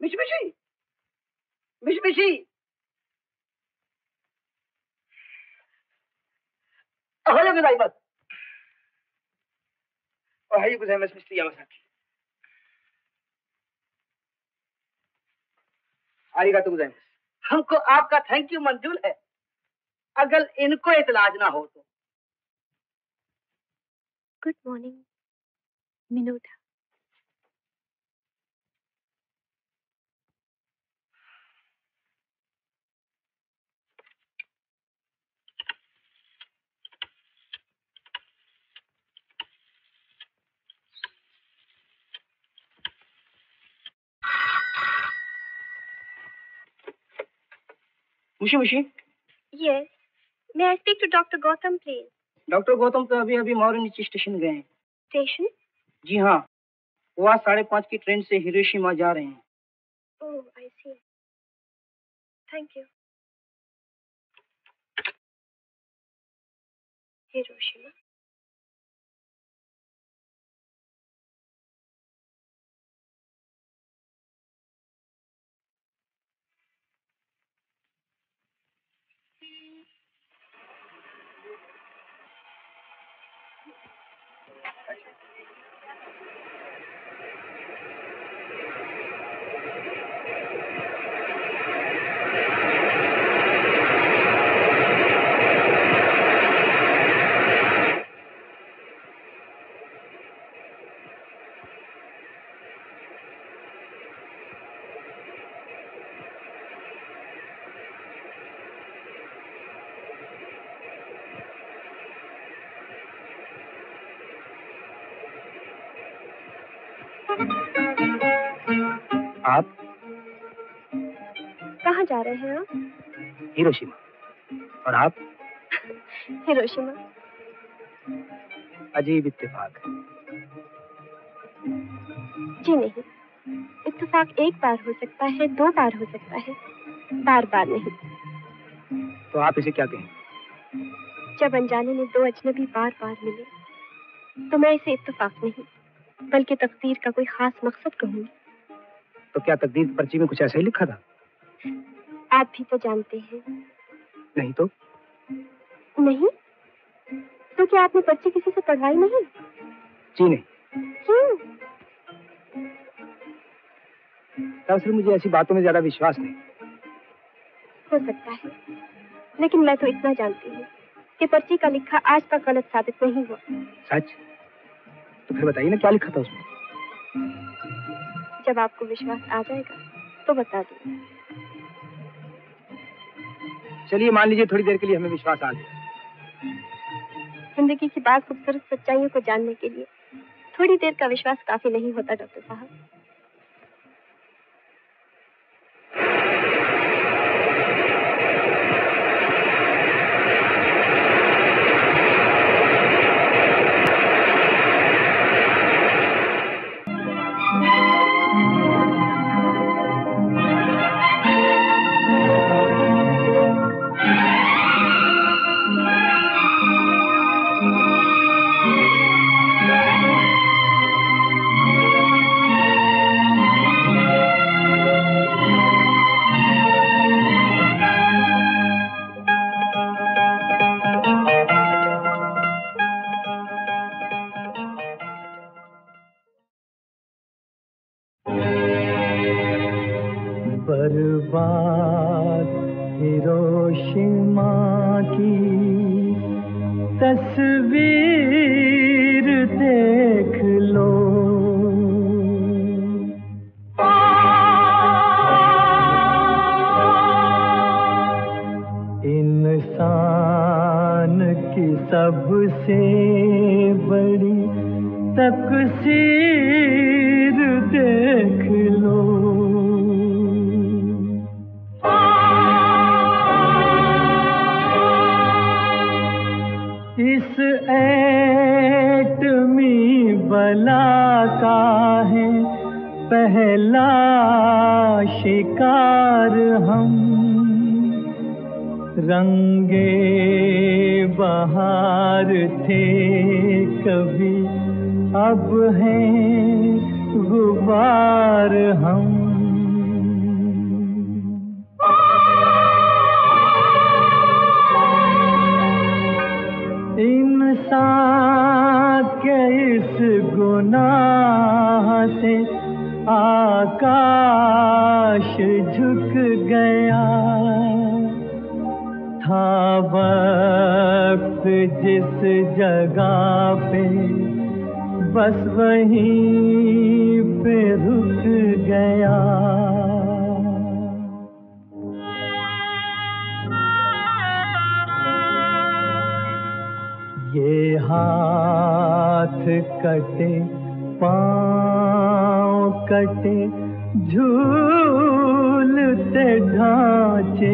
Mitsubishi! Mitsubishi! Oh, hello, good night, oh, how you good, Mister Yamasaki? आरिगातो गुजाइमस। हमको आपका थैंक यू मंजूर है अगर इनको इतलाज ना हो तो। Good morning Minoda. Mushi Mushi? Yes. May I speak to Doctor Gautam, please? Doctor Gautam तो अभी अभी मारुनिची स्टेशन गए हैं. Station? जी हाँ. वो आज साढ़े पाँच की ट्रेन से हिरोशिमा जा रहे हैं. Oh, I see. Thank you. Hiroshima. आप कहाँ जा रहे हैं आप? हिरोशिमा। और आप? हिरोशिमा। अजीब इत्तेफाक है। जी नहीं, इत्तेफाक एक बार हो सकता है, दो बार हो सकता है, बार बार नहीं। तो आप इसे क्या कहें? जब अनजाने में दो अजनबी बार बार मिले तो मैं इसे इत्तेफाक नहीं बल्कि तकदीर का कोई खास मकसद कहूँगी। तो क्या तकदीर पर्ची में कुछ ऐसा ही लिखा था? आप भी तो जानते हैं। नहीं तो? नहीं? तो क्या आपने पर्ची किसी से पढ़वाई नहीं? जी नहीं। क्यों? दरअसल मुझे ऐसी बातों में ज्यादा विश्वास नहीं। हो सकता है, लेकिन मैं तो इतना जानती हूँ कि पर्ची का लिखा आज तक गलत साबित नहीं हुआ। सच? तो फिर बताइए ना क्या लिखा था उसमें? जब आपको विश्वास आ जाएगा तो बता दो। चलिए मान लीजिए थोड़ी देर के लिए हमें विश्वास आ गया। जिंदगी की बात खूबसूरत सच्चाइयों को जानने के लिए थोड़ी देर का विश्वास काफी नहीं होता डॉक्टर साहब। तकसीर देख लो। रंगे बहार थे कभी, अब हैं गुबार हम। इंसान के इस गुनाह से आकाश झुक गया था। वक्त जिस जगह पे बस वहीं पे रुक गया। ये हाथ कटे पाँव कटे झूलते ढांचे,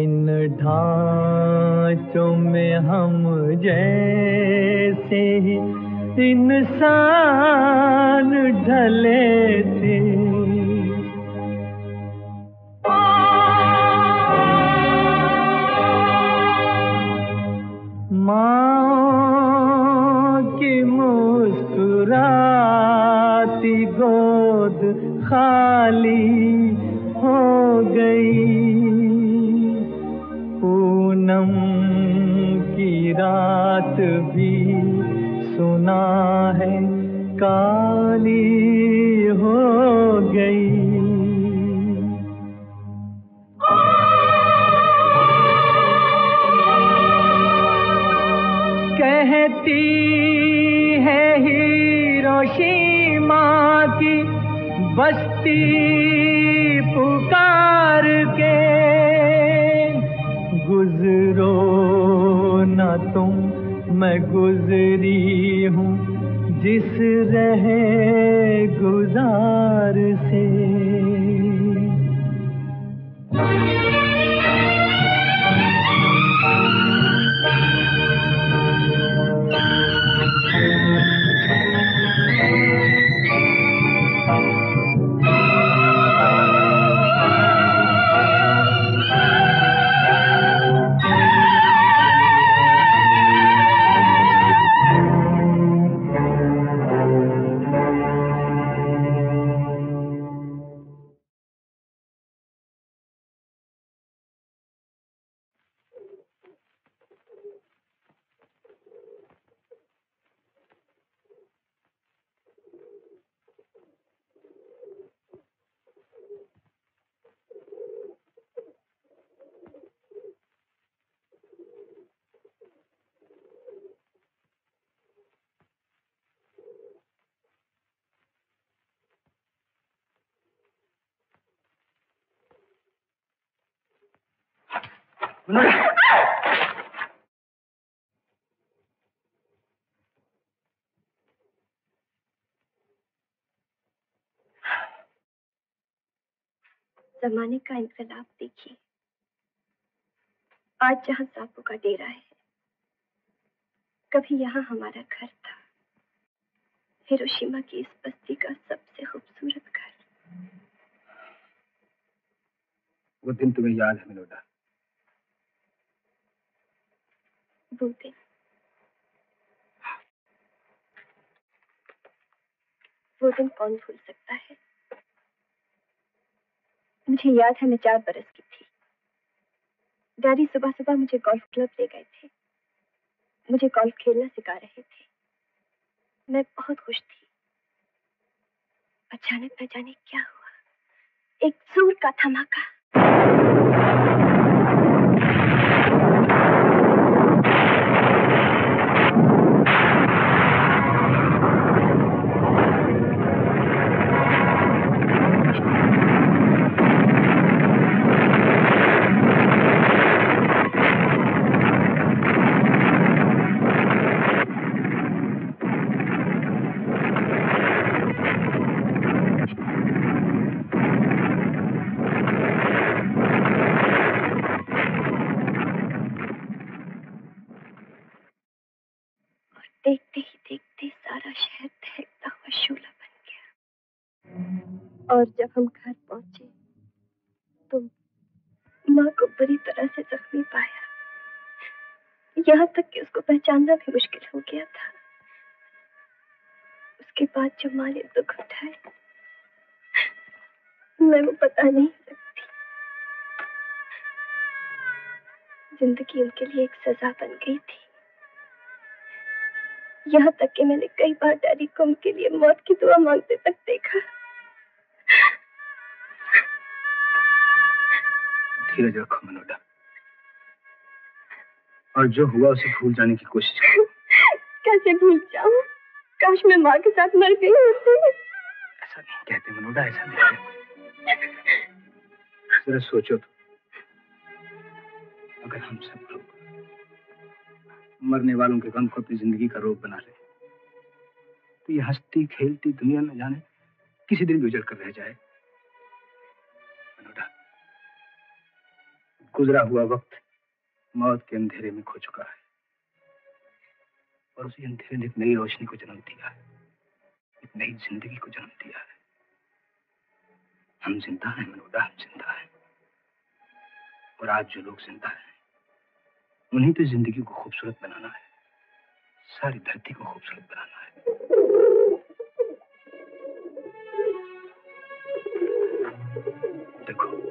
इन ढांचों में हम जैसे ही इंसान ढले थे। माँ की मुस्कुराती गोद खाली हो गई, पूनम की रात भी सुना है काली हो गई। कहती है हिरोशिमा की बस्ती पुकार के, गुजरो न तुम मैं गुजरी हूँ जिस रहे गुजार से। जमाने का इंकलाब देखिए, आज जहाँ सांपों का डेरा है, कभी यहाँ हमारा घर था। हिरोशिमा की इस बस्ती का सबसे खूबसूरत घर। वो दिन तुम्हें याद है मिनोदा? वो दिन वो दिन कौन भूल सकता है। मुझे याद है मैं चार बरस की थी। डैडी सुबह सुबह मुझे गोल्फ क्लब ले गए थे, मुझे गोल्फ खेलना सिखा रहे थे। मैं बहुत खुश थी। अचानक न जाने क्या हुआ, एक जोर का धमाका। और जब हम घर पहुंचे तो माँ को बुरी तरह से जख्मी पाया, यहाँ तक कि उसको पहचानना भी मुश्किल हो गया था। उसके बाद जब माँ ने दुख उठाए मैं वो बता नहीं सकती। जिंदगी उनके लिए एक सजा बन गई थी, यहाँ तक कि मैंने कई बार डैडी को उनके लिए मौत की दुआ मांगते तक देखा। धीरज रखो मिनोदा, और जो हुआ उसे भूल जाने की कोशिश करो। कैसे भूल जाऊं? काश मैं माँ के साथ मर गई होती। ऐसा नहीं कहते मिनोदा, ऐसा नहीं कहते। जरा सोचो तो, अगर हम सब लोग मरने वालों के गम को अपनी जिंदगी का रोग बना ले तो ये हंसती खेलती दुनिया न जाने किसी दिन गुजर कर रह जाए। गुजरा हुआ वक्त मौत के अंधेरे में खो चुका है और उसी अंधेरे ने एक नई रोशनी को जन्म दिया है, एक नई जिंदगी को जन्म दिया है। हम जिंदा हैं मनोदा, हम जिंदा हैं, और आज जो लोग जिंदा हैं उन्हीं पे जिंदगी को खूबसूरत बनाना है, सारी धरती को खूबसूरत बनाना है। देखो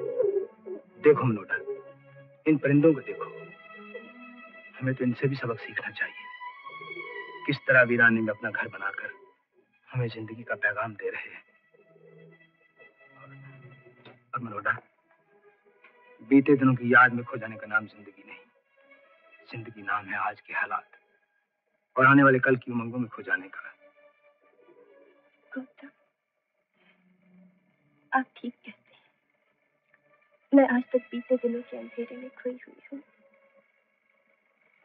देखो मनोदा, इन परिंदों को देखो, हमें तो इनसे भी सबक सीखना चाहिए। किस तरह वीराने में अपना घर बनाकर हमें जिंदगी का पैगाम दे रहे हैं। और मनोदा, बीते दिनों की याद में खो जाने का नाम जिंदगी नहीं, जिंदगी नाम है आज के हालात और आने वाले कल की उमंगों में खो जाने का। आप ठीक है, मैं आज तक बीते दिनों के अंधेरे में खोई हुई हूँ।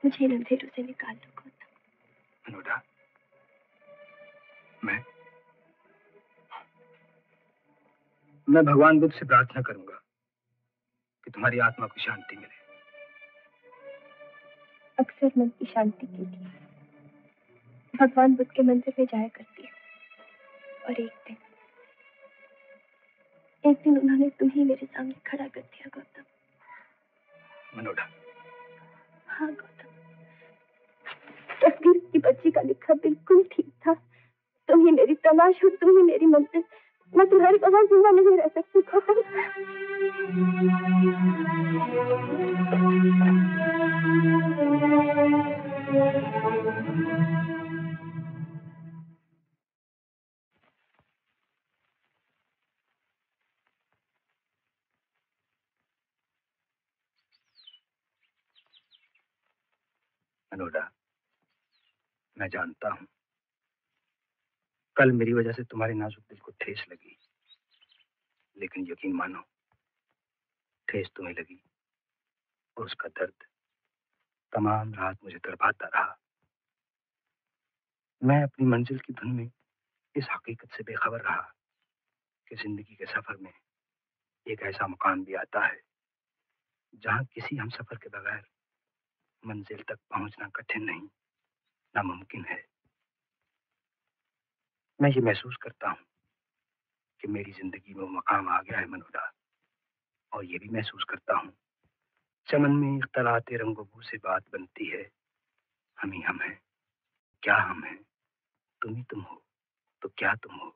मुझे इन अंधेरों से निकाल लो गौतम। मनोदा, मैं मैं भगवान बुद्ध से प्रार्थना करूंगा कि तुम्हारी आत्मा को शांति मिले। अक्सर मन की शांति के लिए भगवान बुद्ध के मंदिर में जाया करती हूँ, और एक दिन एक दिन उन्होंने तुम्हें मेरे सामने खड़ा कर दिया गौतम। मनोदा। हाँ गौतम, तस्वीर की बच्ची का लिखा बिल्कुल ठीक था। तुम ही मेरी तलाश हो, तुम ही मेरी मंजिल। मैं तुम्हारे बगैर जिंदा नहीं रह सकती गौतम। मनोदा, मैं जानता हूं कल मेरी वजह से तुम्हारे नाजुक दिल को ठेस लगी, लेकिन यकीन मानो ठेस तुम्हें लगी और उसका दर्द तमाम रात मुझे तड़पाता रहा। मैं अपनी मंजिल की धुन में इस हकीकत से बेखबर रहा कि जिंदगी के सफर में एक ऐसा मकान भी आता है जहां किसी हम सफर के बगैर मंजिल तक पहुंचना कठिन नहीं, नामुमकिन है। मैं ये महसूस करता हूं कि मेरी जिंदगी में वो मकाम आ गया है मनोदा, और ये भी महसूस करता हूं चमन में इख्तलाते रंगोबू से बात बनती है। हम ही हम हैं, क्या हम हैं, तुम ही तुम हो तो क्या तुम हो।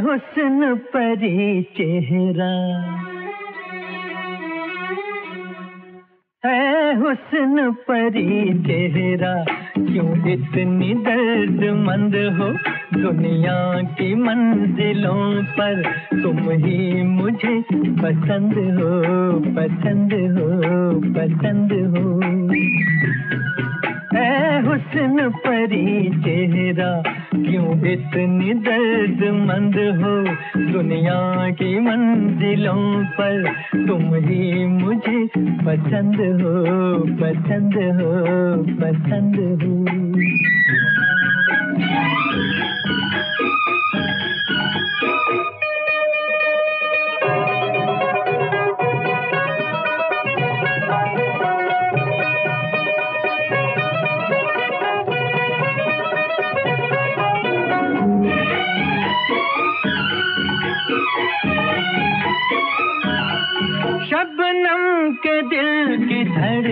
हुस्न परी चेहरा है, हुस्न परी चेहरा क्यों इतनी दर्दमंद हो? दुनिया की मंजिलों पर तुम ही मुझे पसंद हो, पसंद हो, पसंद हो। है हुस्न परी चेहरा क्यों इतनी दर्दमंद हो? दुनिया की मंजिलों पर तुम ही मुझे पसंद हो, पसंद हो, पसंद हो।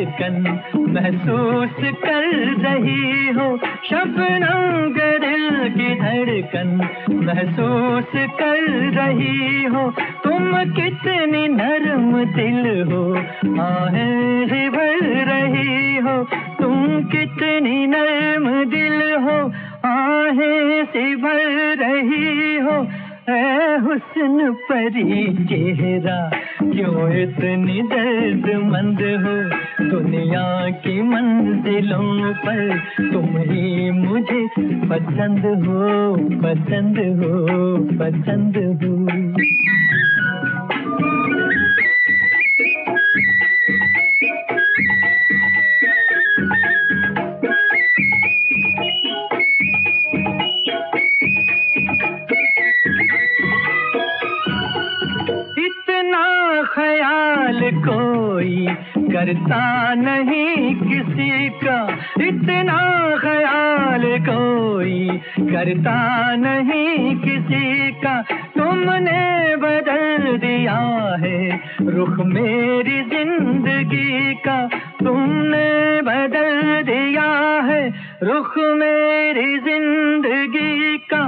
धड़कन महसूस कर रही हो शबनम के दिल की धड़कन महसूस कर रही हो तुम कितनी नरम दिल हो आहें भर रही हो तुम कितनी नरम दिल हो आहें से भर रही हो ऐ हुस्न परी चेहरा क्यों इतनी दर्दमंद हो दुनिया की मंजिलों पर तुम ही मुझे पसंद हो पसंद हो पसंद हो ख्याल कोई करता नहीं किसी का इतना ख्याल कोई करता नहीं किसी का तुमने बदल दिया है रुख मेरी जिंदगी का तुमने बदल दिया है रुख मेरी जिंदगी का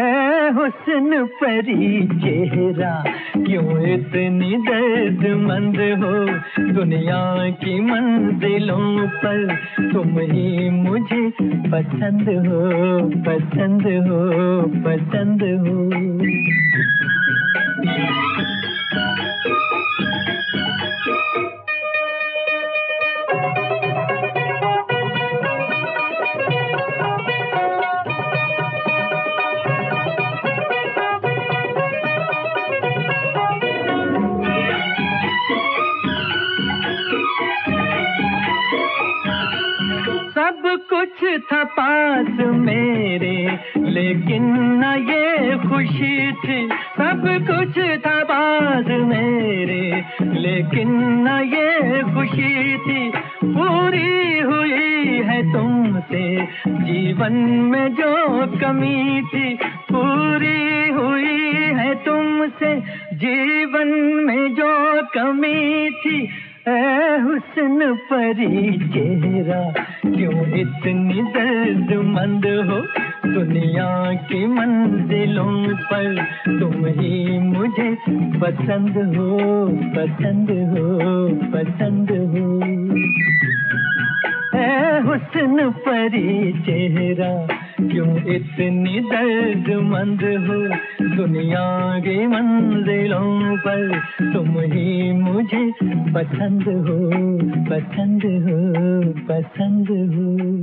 ऐ हुस्न परी चेहरा क्यों इतनी दर्दमंद हो दुनिया की मंजिलों पर तुम ही मुझे पसंद हो पसंद हो पसंद हो कुछ था पास मेरे लेकिन ना ये खुशी थी सब कुछ था पास मेरे लेकिन ना ये खुशी थी पूरी हुई है तुमसे जीवन में जो कमी थी पूरी हुई है तुमसे जीवन में जो कमी थी ऐ हुस्न परी चेहरा क्यों इतनी दर्दमंद हो दुनिया की मंजिलों पर तुम ही मुझे पसंद हो पसंद हो पसंद हो ऐ हुस्न परी चेहरा क्यों इतनी दर्दमंद हो दुनिया की मंजिलों पर तुम ही मुझे पसंद हो पसंद हो पसंद हो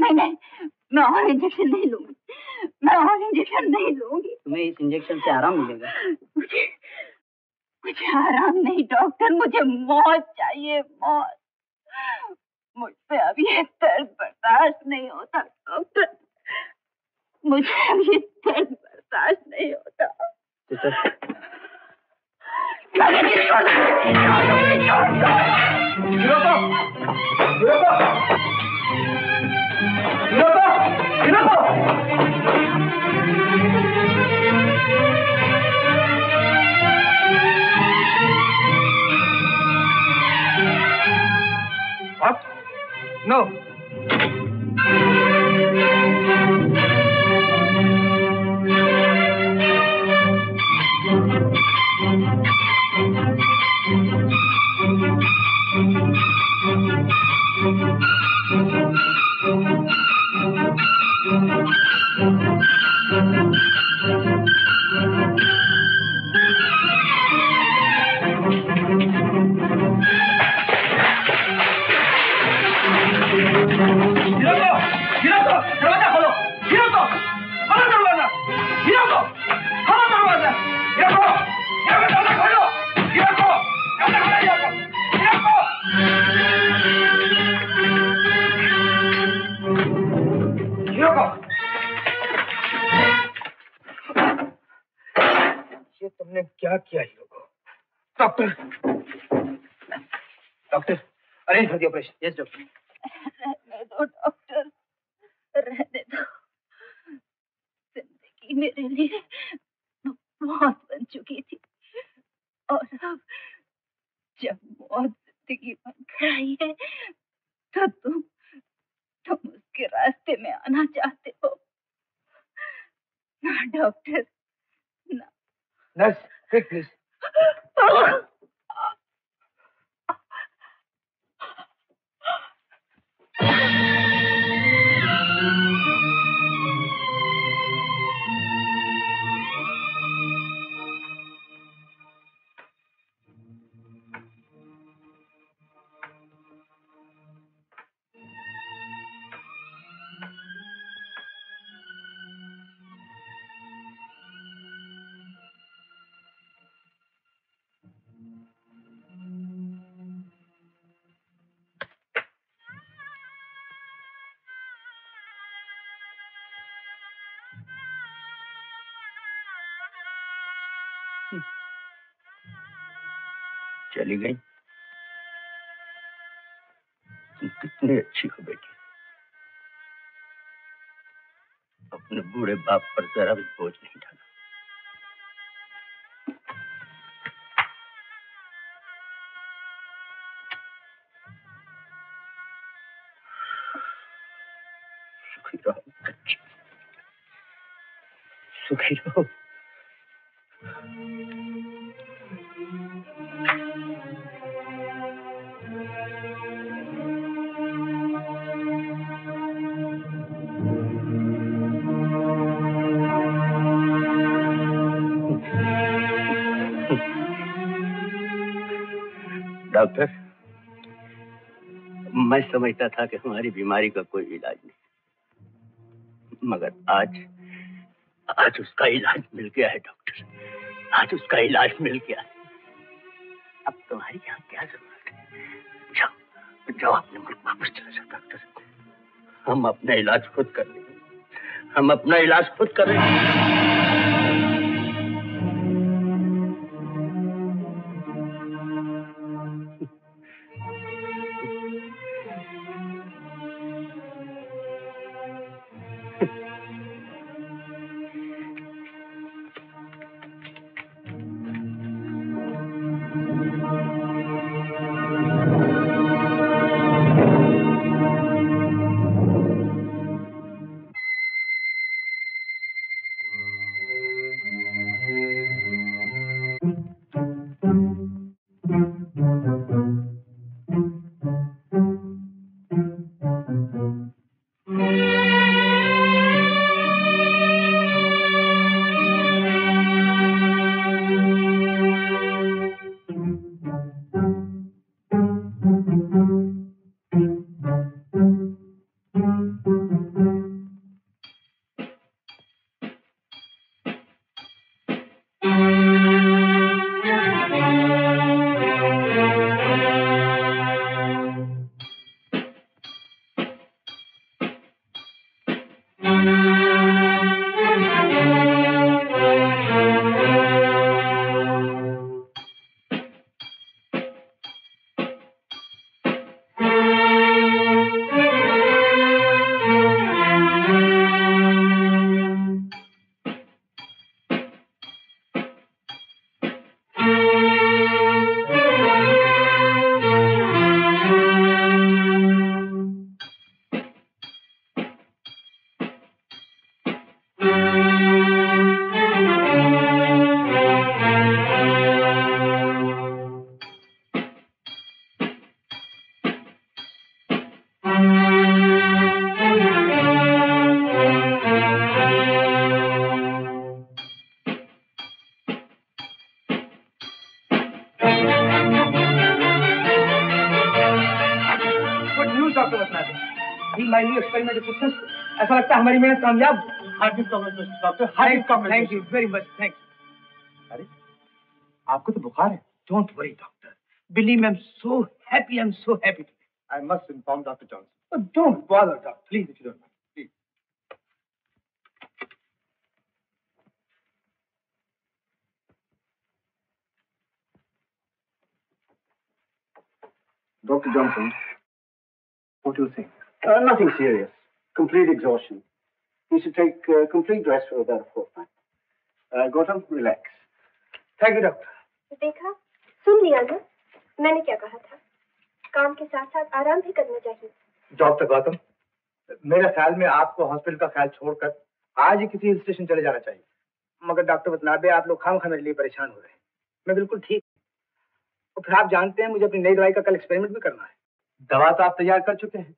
नहीं नहीं मैं और इंजेक्शन नहीं लूंगी मैं और इंजेक्शन नहीं लूंगी। तुम्हें इस इंजेक्शन से आराम मिलेगा। मुझे मुझे आराम नहीं डॉक्टर, मुझे मौत चाहिए, मौत। मुझ पे अभी ये दर्द बर्दाश्त नहीं होता डॉक्टर, मुझे अभी ये दर्द बर्दाश्त नहीं होता। What? No. क्या किया हीरो डॉक्टर? डॉक्टर अरेंज कर दिया ऑपरेशन। Yes doctor. रहने दो डॉक्टर, रहने दो, मेरे लिए मौत बन चुकी थी और अब जब मौत जिंदगी बनकर आई है तो तुम तुम उसके रास्ते में आना चाहते हो। ना डॉक्टर ना नर्स, क्विक प्लीज। चली गई। तुम कितनी अच्छी हो बेटी। अपने बूढ़े बाप पर जरा भी बोझ नहीं डाला। सुखी रहो बच्ची, सुखी रहो। डॉक्टर, मैं समझता था कि हमारी बीमारी का कोई इलाज नहीं, मगर आज आज उसका इलाज मिल गया है डॉक्टर। आज उसका इलाज मिल गया है। अब तुम्हारी यहाँ क्या जरूरत है? जाओ जाओ अपने मुल्क वापस चले जाओ डॉक्टर। हम अपना इलाज खुद कर लेंगे। हम अपना इलाज खुद करेंगे। ऐसा लगता है हमारी मेहनत कामयाब। Doctor thank you very much, thanks. अरे आपको तो बुखार है। Don't worry doctor, believe me, I am so happy, I am so happy. I must inform doctor Johnson. Don't bother doctor, please if you don't mind. Doctor Johnson, what do you think? Nothing serious, complete exhaustion. He should take uh, complete rest for about a fortnight. Uh, Gautam, relax. Thank you, doctor. देखा, सुन लिया ना? मैंने क्या कहा था? काम के साथ साथ आराम भी करना चाहिए। डॉक्टर गौतम, मेरे ख्याल में आपको हॉस्पिटल का ख्याल छोड़कर आज ही किसी हिल स्टेशन चले जाना चाहिए। मगर डॉक्टर वतनाबे, आप लोग खाम खा मेरे लिए परेशान हो रहे हैं। मैं बिल्कुल ठीक हूँ। और फिर आप जानते हैं मुझे अपनी नई दवाई का कल एक्सपेरिमेंट भी करना है। दवा तो आप तैयार कर चुके हैं,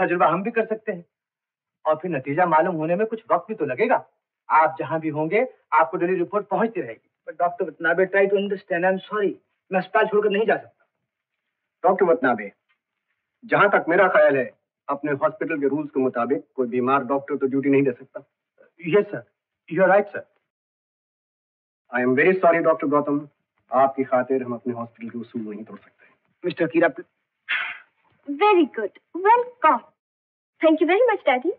तजुर्बा हम भी कर सकते हैं, और फिर नतीजा मालूम होने में कुछ वक्त भी तो लगेगा। आप जहाँ भी होंगे आपको डेली रिपोर्ट पहुँचती रहेगी। But doctor Watanabe, try to understand, I am sorry, मैं अस्पताल छोड़कर नहीं जा सकता। डॉक्टर वतनाबे, जहाँ तक मेरा ख्याल है, अपने हॉस्पिटल के रूल्स के मुताबिक कोई बीमार डॉक्टर तो ड्यूटी नहीं दे सकता। Yes sir, you are right sir. I am very sorry doctor Gautam, आपकी खातिर हम अपने हॉस्पिटल के उसूल नहीं तोड़ सकते। Mister Akira, very good, well caught, thank you very much daddy.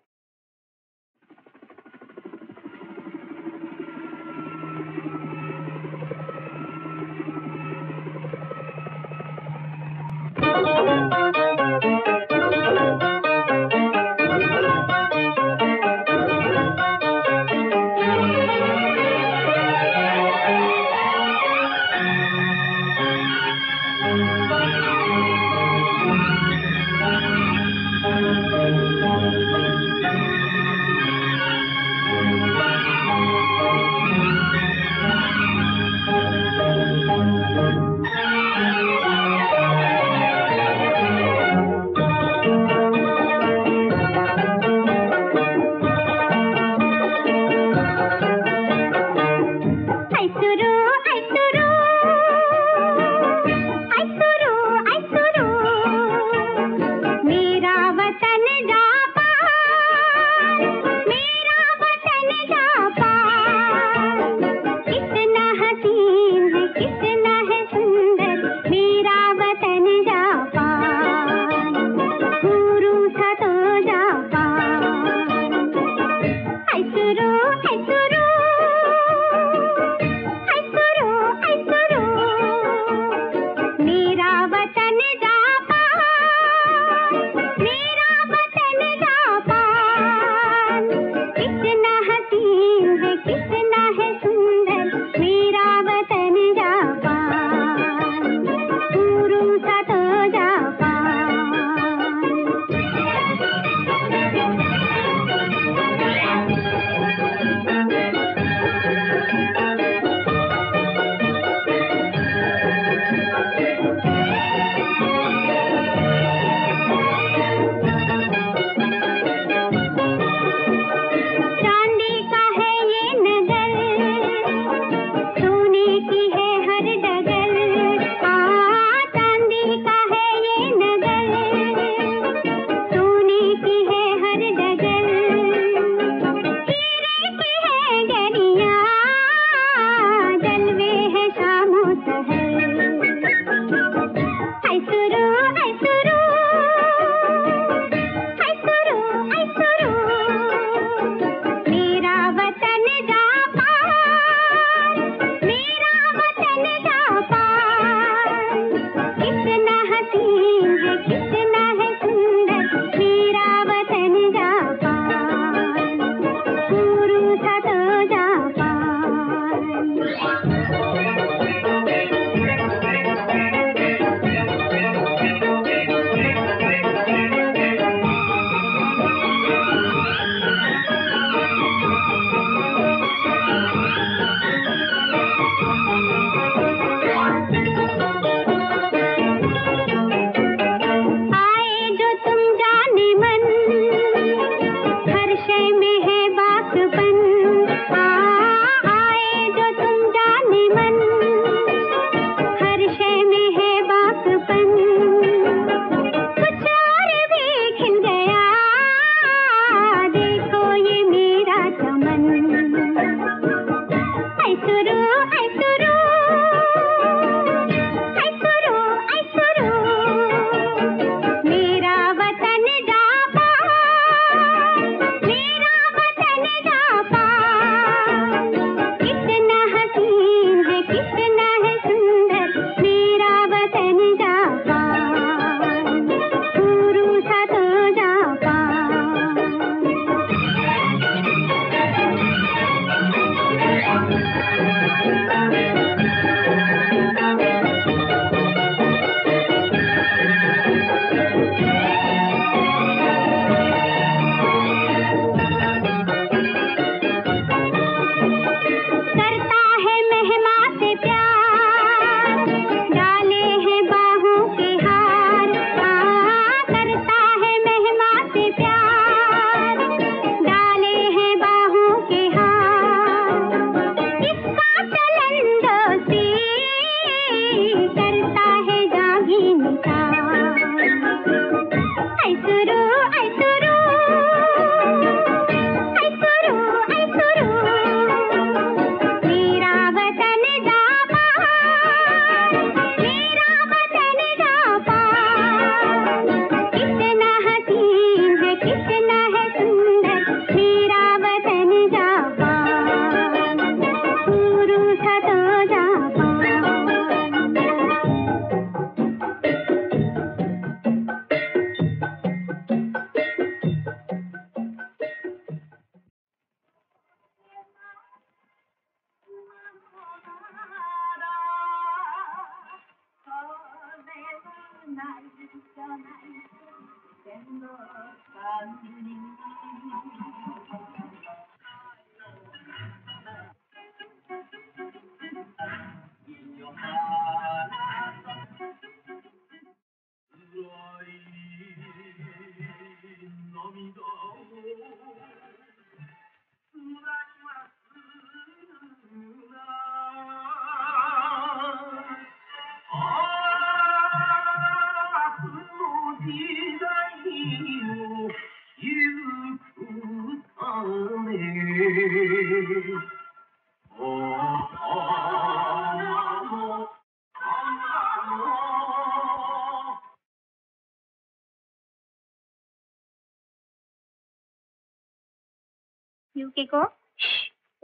Yuki को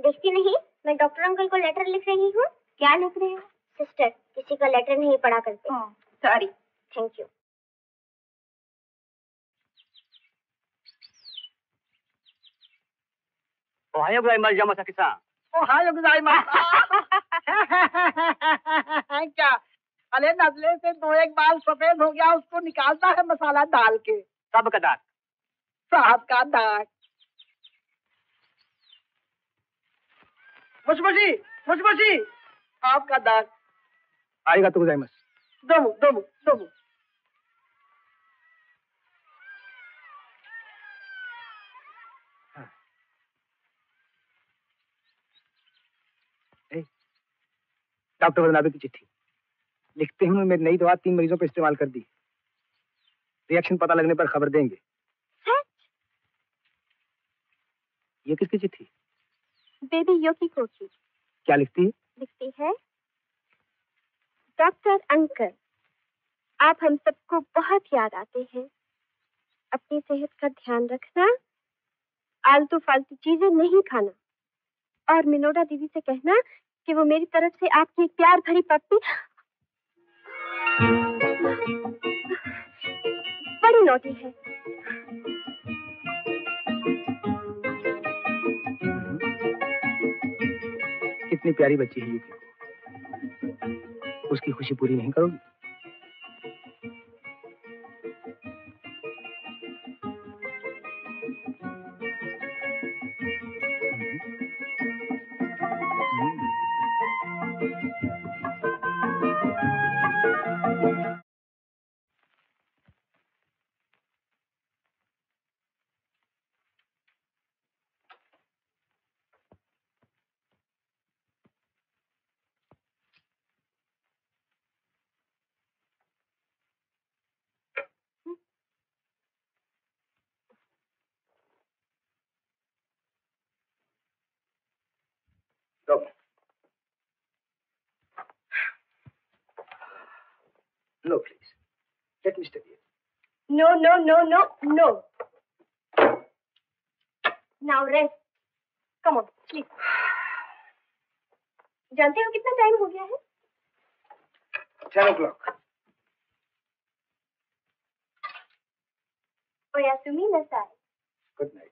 देखती नहीं, मैं डॉक्टर अंकल को लेटर लिख रही हूँ। क्या लिख रही हूँ? सिस्टर किसी का लेटर नहीं पढ़ा करते। सॉरी। Thank you. ओहायो गोजाइमास यामासाकी-san। ओहायो गोजाइमास। क्या अरे नजले से दो एक बाल सफेद हो गया, उसको निकालना है मसाला डाल के। सब का दाग साहब का दाग। मुझमुझी मुझमुझी आपका दाग आएगा तो गोजाइमास। दो दो दो डॉक्टर वतनाबे की चिट्ठी लिखते हुए मेरी नई दवा तीन मरीजों पर इस्तेमाल कर दी। रिएक्शन पता लगने पर खबर देंगे। है? ये किसकी चिट्ठी? बेबी योकी को की। क्या लिखती है? लिखती है, डॉक्टर अंकल आप हम सबको बहुत याद आते हैं। अपनी सेहत का ध्यान रखना, आलतू फालतू चीजें नहीं खाना, और मिनोदा दीदी से कहना कि वो मेरी तरफ से आपकी एक प्यार भरी पत्नी बड़ी नोटी है। कितनी प्यारी बच्ची है यूकी, उसकी खुशी पूरी नहीं करोगी? No, please. Let me study it. No, no, no, no, no. Now rest. Come on, sleep. जानते हो कितना टाइम हो गया है? ten o'clock. ओयासुमी नसाई. Good night.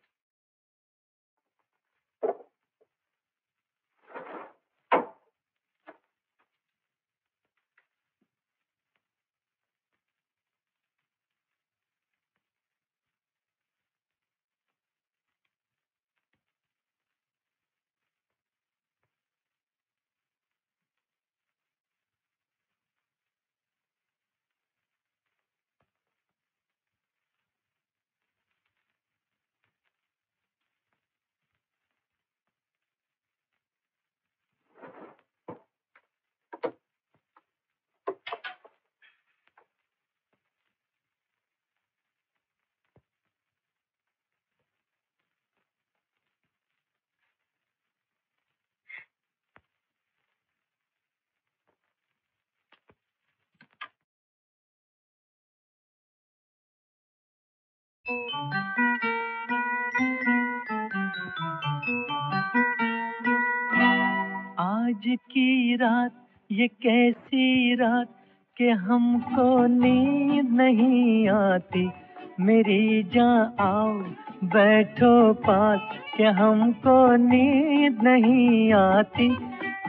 आज की रात ये कैसी रात के हमको नींद नहीं आती। मेरी जान आओ बैठो पास के हमको नींद नहीं आती।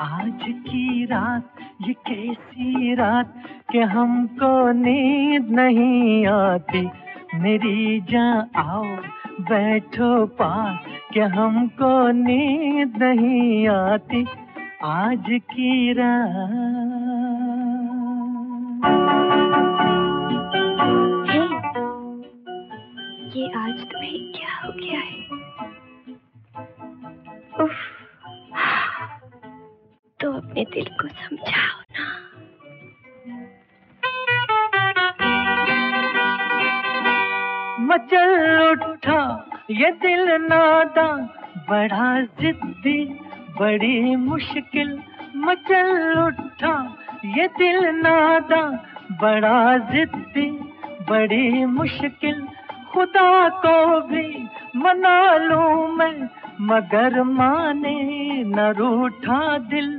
आज की रात ये कैसी रात के हमको नींद नहीं आती, मेरी जान आओ बैठो पास के हमको नींद नहीं आती आज की रात। हे, ये आज तुम्हें क्या हो गया है? उफ, तो अपने दिल को समझाओ ना। मचल उठा ये दिल नादा, बड़ा जिद्दी बड़ी मुश्किल। मचल उठा ये दिल नादा, बड़ा जिद्दी बड़ी मुश्किल। खुदा को भी मना लूं मैं, मगर माने न रूठा दिल।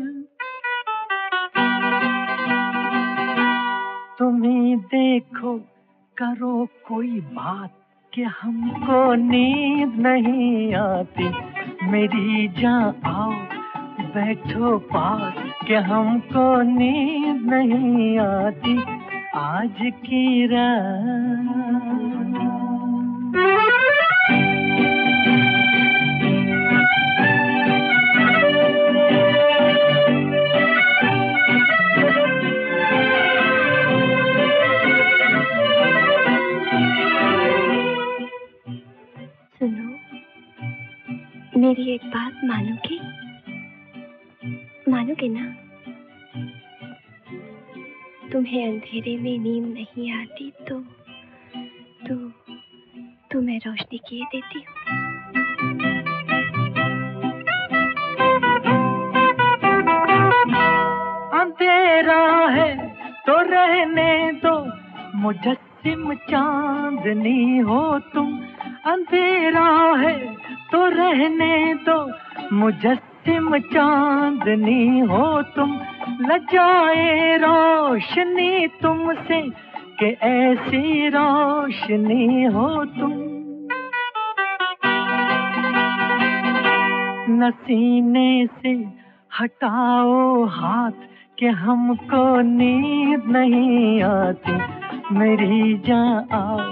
तुम्हीं देखो करो कोई बात कि हमको नींद नहीं आती, मेरी जान आओ बैठो पास कि हमको नींद नहीं आती आज की रात। मेरी एक बात मानोगे? मानोगे ना? तुम्हें अंधेरे में नींद नहीं आती तो तो तो मैं रोशनी किए देती हूँ। अंधेरा है तो रहने दो, मुजस्सिम चांदनी हो तुम। अंधेरा है तो रहने दो, मुजस्सिम चांदनी हो तुम। लजाए रोशनी तुमसे कि ऐसी रोशनी हो तुम। नसीने से हटाओ हाथ कि हमको नींद नहीं आती, मेरी जान आओ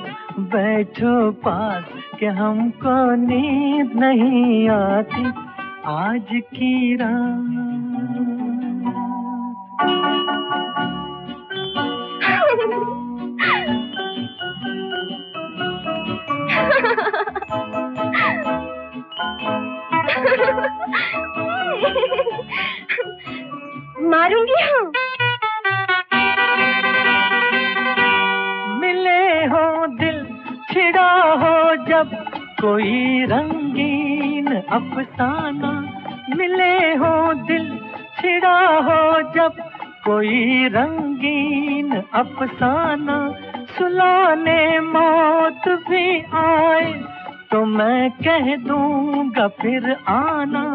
बैठो पास कि हमको नींद नहीं आती आज की रात। मारूंगी हम। छिड़ा हो जब कोई रंगीन अफसाना, मिले हो दिल छिड़ा हो जब कोई रंगीन अफसाना। सुलाने मौत भी आए तो मैं कह दूंगा फिर आना।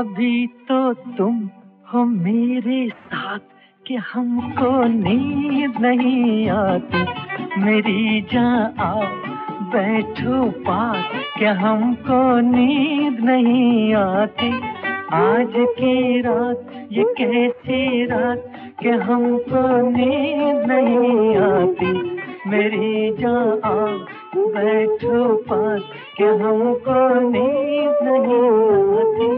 अभी तो तुम हो मेरे साथ कि हमको नींद नहीं आती, मेरी जान आओ बैठो पास कि हमको नींद नहीं आती आज की रात। ये कैसी रात कि हमको नींद नहीं आती, मेरी जान आओ बैठो पास कि हमको नींद नहीं आती।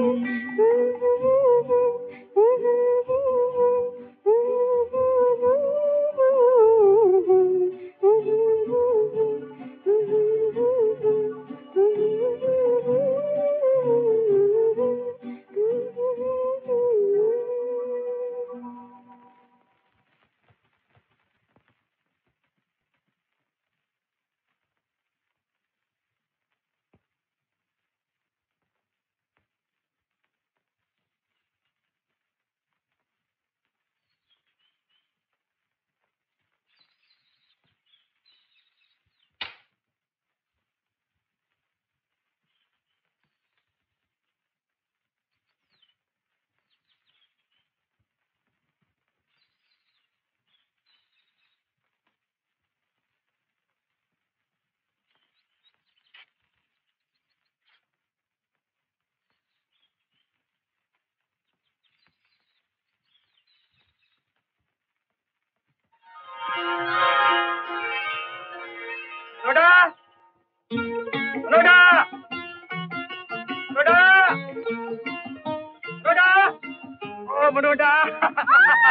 Minoda.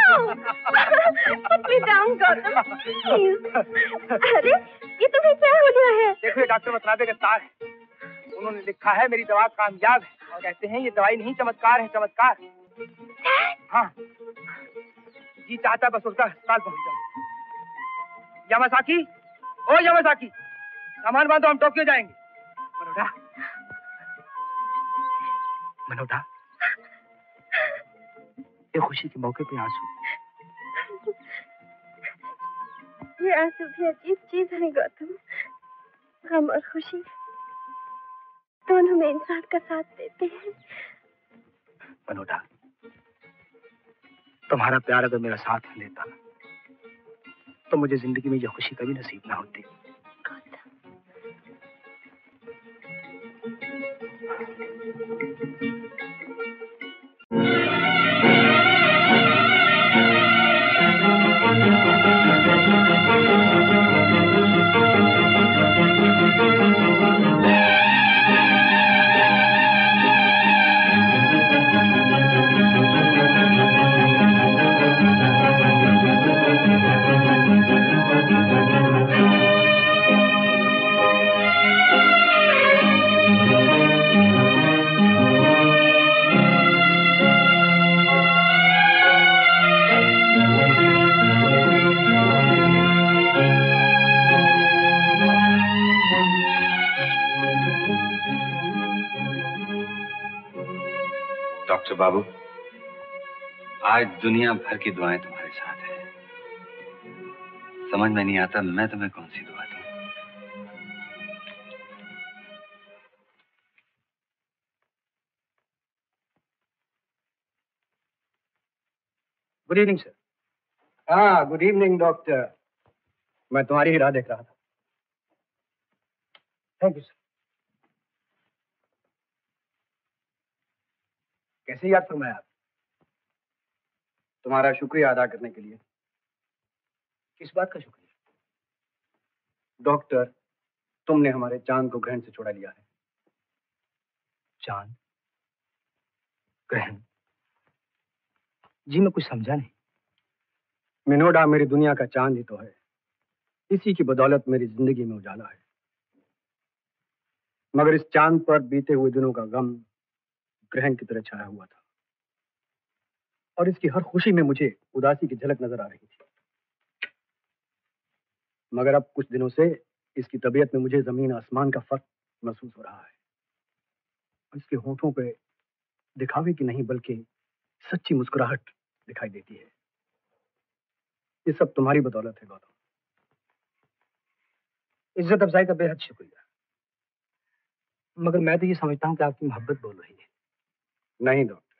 Oh, put me down, Gautam, please. अरे ये तुम्हें क्या हो गया है? देखो ये डॉक्टर वतनाबे का तार है। उन्होंने लिखा है मेरी दवा कामयाब है और कहते हैं ये दवाई नहीं चमत्कार है चमत्कार। हाँ जी चाहता बस उसका अस्पताल पहुंच जाऊं। यामासाकी, ओ यामासाकी, सामान बांधो हम टोक्यो जाएंगे। मनोदा, मनोदा, ये खुशी के मौके पे आंसू। ये आंसू भी अजीब चीज है गौतम। हम और खुशी दोनों में इंसान का साथ देते हैं। मनोदा, तुम्हारा प्यार अगर मेरा साथ न देता तो मुझे जिंदगी में यह खुशी कभी नसीब ना होती। बाबू, आज दुनिया भर की दुआएं तुम्हारे साथ हैं। समझ में नहीं आता मैं तुम्हें कौन सी दुआ दूं। Good evening sir. हाँ गुड इवनिंग डॉक्टर, मैं तुम्हारी ही राह देख रहा था। Thank you sir. कैसे याद फरमाया आप? तुम्हारा शुक्रिया अदा करने के लिए। किस बात का शुक्रिया? डॉक्टर, तुमने हमारे चांद को ग्रहण से छोड़ा लिया है। चांद? ग्रहण? जी मैं कुछ समझा नहीं। मिनोडा मेरी दुनिया का चांद ही तो है, इसी की बदौलत मेरी जिंदगी में उजाला है। मगर इस चांद पर बीते हुए दिनों का गम ग्रहण की तरह छाया हुआ था और इसकी हर खुशी में मुझे उदासी की झलक नजर आ रही थी। मगर अब कुछ दिनों से इसकी तबीयत में मुझे जमीन आसमान का फर्क महसूस हो रहा है। इसके होठों पे दिखावे की नहीं बल्कि सच्ची मुस्कुराहट दिखाई देती है। ये सब तुम्हारी बदौलत है गौतम। इज्जत अफजाई का बेहद शुक्रिया। मगर मैं तो ये समझता हूँ कि आपकी मोहब्बत बोल रही है। नहीं डॉक्टर,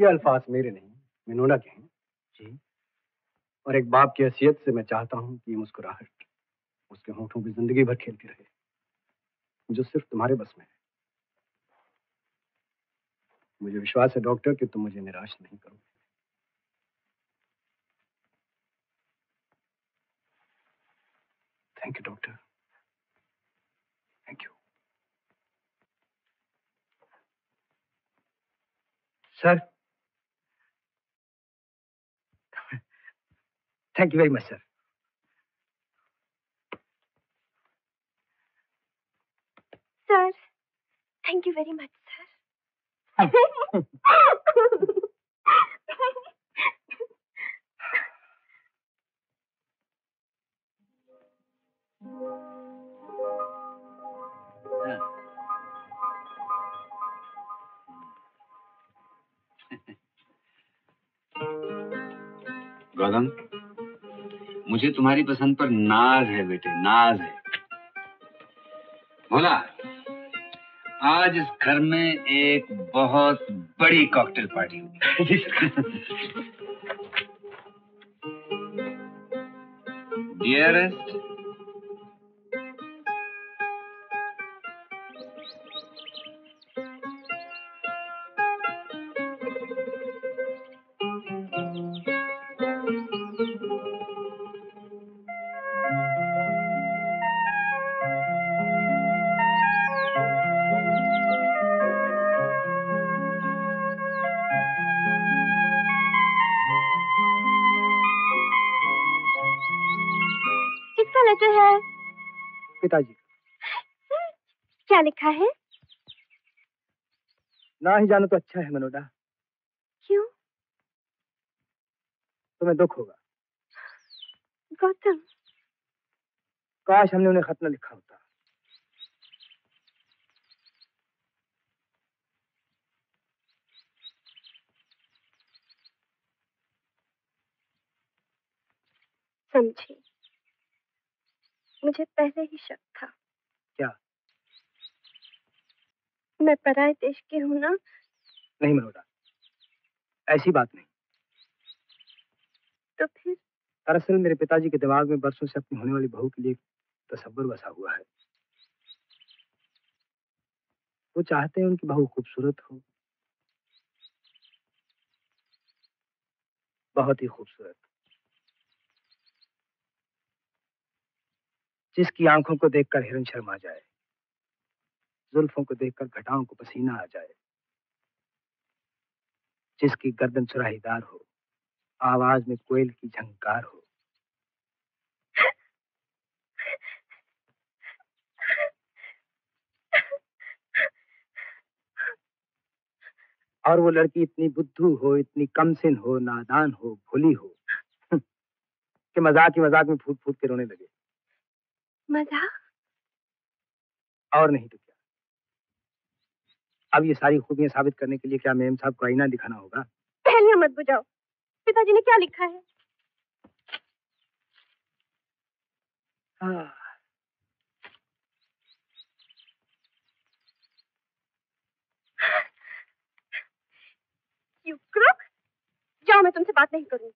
ये अल्फाज मेरे नहीं मिनोदा के हैं। जी, और एक बाप की हैसियत से मैं चाहता हूं कि ये मुस्कुराहट उसके होठों पे जिंदगी भर खेलती रहे, जो सिर्फ तुम्हारे बस में है। मुझे विश्वास है डॉक्टर कि तुम मुझे निराश नहीं करोगे। Thank you doctor, thank you. Sir, thank you very much sir. Sir, thank you very much sir. Gautam, मुझे तुम्हारी पसंद पर नाज है बेटे, नाज है। भोला, आज इस घर में एक बहुत बड़ी कॉकटेल पार्टी होगी। डियरेस्ट, लेटर है? पिताजी। क्या लिखा है? ना ही जानो तो अच्छा है मनोदा। क्यों? तुम्हें दुख होगा। गौतम, काश हमने उन्हें खत न लिखा होता। समझी, मुझे पहले ही शक था। क्या? मैं पराए देश की हूँ ना? नहीं मनोदा, ऐसी बात नहीं। तो फिर? दरअसल मेरे पिताजी के दिमाग में बरसों से अपनी होने वाली बहू के लिए तसव्वुर बसा हुआ है। वो चाहते हैं उनकी बहू खूबसूरत हो, बहुत ही खूबसूरत, जिसकी आंखों को देखकर हिरन शर्मा जाए, जुल्फों को देखकर घटाओं को पसीना आ जाए, जिसकी गर्दन सुराहीदार हो, आवाज में कोयल की झंकार हो। और वो लड़की इतनी बुद्धू हो, इतनी कमसिन हो, नादान हो, भोली हो कि मजाक ही मजाक में फूट फूट के रोने लगे। मजाक? और नहीं तो क्या। अब ये सारी खूबियां साबित करने के लिए क्या मेम साहब को आईना दिखाना होगा? पहले मत बुझाओ, पिताजी ने क्या लिखा है। हाँ। You crook! जाओ, मैं तुमसे बात नहीं करूंगी।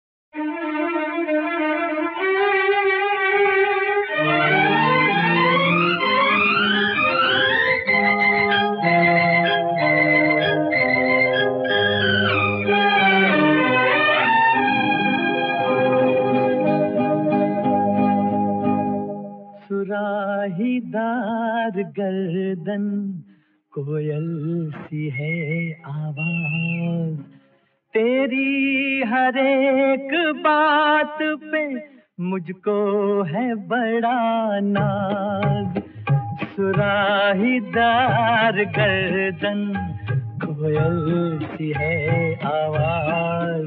सुराहीदार गर्दन, कोयल सी है आवाज तेरी, हर एक बात पे मुझको है बड़ा नाज। सुराहीदार गर्दन, कोयल सी है आवाज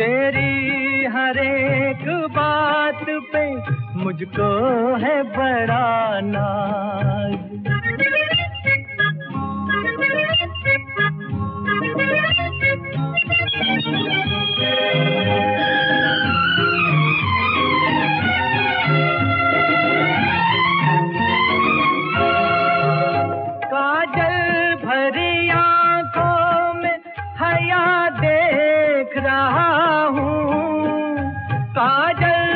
तेरी, हर एक बात पे मुझको है बड़ा नाज। काजल भरी आंखों में हया देख रहा हूँ, काजल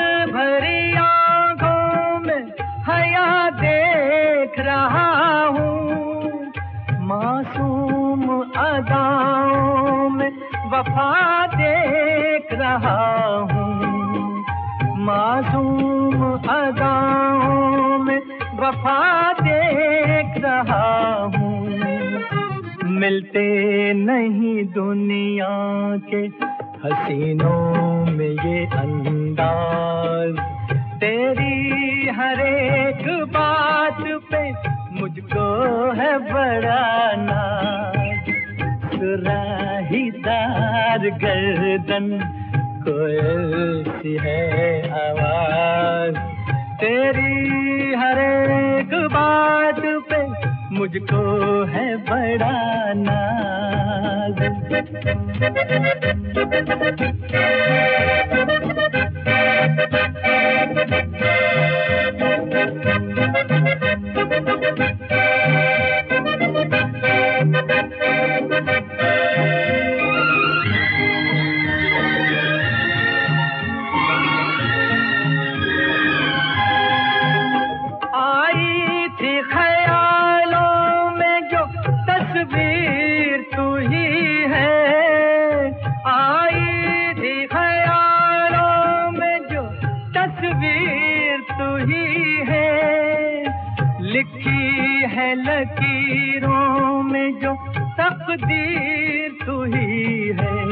अदाओं में वफा देख रहा हूँ, मासूम अदाओं में वफा देख रहा हूँ। मिलते नहीं दुनिया के हसीनों में ये अंदाज, तेरी हर एक बात पे मुझको है बड़ा नाज। सुराहीदार गर्दन, कोयल सी है आवाज तेरी, हर एक बात पे मुझको है बड़ा नाज। लकीरों में जो तकदीर तू ही है,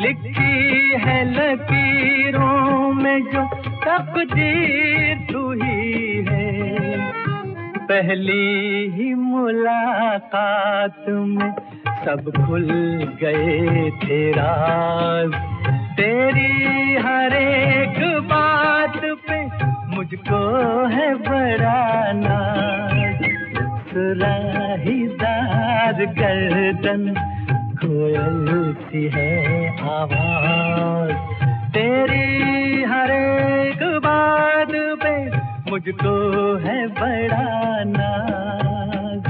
लिखी है लकीरों में जो तकदीर तू ही है। पहली ही मुलाकात में सब खुल गए थे राज, तेरी हर एक बात पे मुझको है बड़ा नाज। सुराहीदार गर्दन कोयल सी है आवाज, तेरी हर एक बात पे मुझको है बड़ा नाज।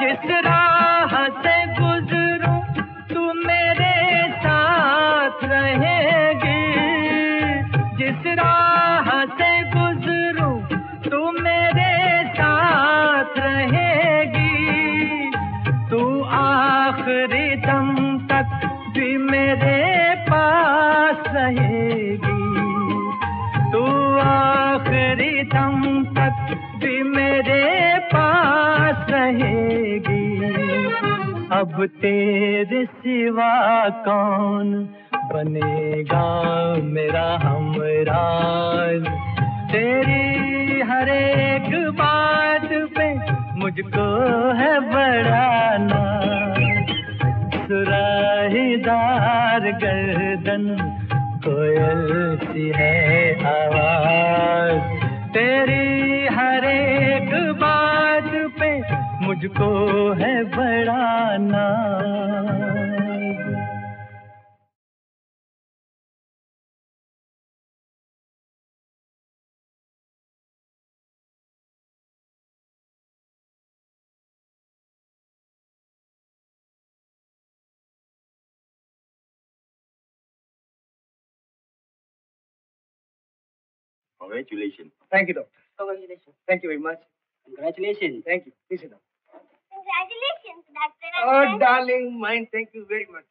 जिस राह से गुजरूं तू मेरे साथ रहेगी, जिस राह से मेरे पास रहेगी, तू आखिरी दम तक भी मेरे पास रहेगी। अब तेरे सिवा कौन बनेगा मेरा हमराज, तेरी हर एक बात पे मुझको है बड़ा नाज। सुराहीदार गर्दन कोयल सी है आवाज, तेरी हर एक बात पे मुझको है बड़ा नाज। Congratulations. Thank you, Doctor. Congratulations. Thank you very much. Congratulations. Thank you. Please sit down. Congratulations, Doctor Uncle. Oh, darling, mine. Thank you very much.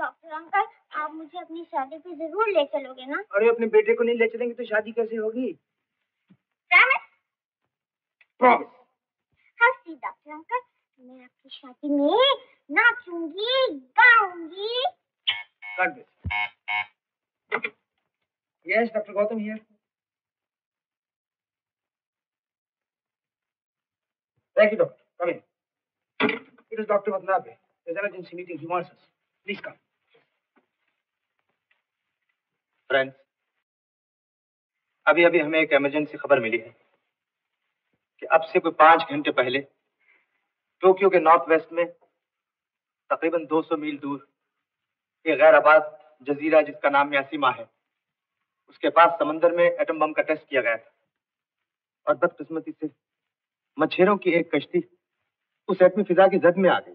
Doctor Uncle, आप मुझे अपनी शादी पे जरूर ले चलोगे ना? अरे अपने बेटे को नहीं ले चलेंगे तो शादी कैसे होगी? Promise. Promise. हाँ, see, Doctor Uncle, मैं आपकी शादी में नाचूंगी, गाऊंगी. Cut this. Yes, Doctor Gautam here. Thank you, Doctor. Come in. It is Doctor Watanabe. There's an emergency meeting. He wants us. Please come. Friends, अभी अभी हमें एक इमरजेंसी खबर मिली है कि अब से कोई पांच घंटे पहले टोक्यो के नॉर्थ वेस्ट में तकरीबन दो सौ मील दूर एक गैर आबाद जजीरा जिसका नाम यासीमा है, उसके पास समंदर में एटम बम का टेस्ट किया गया था और बदकिस्मती से मच्छरों की एक कश्ती उस एटमी फिजा की जद में आ गई।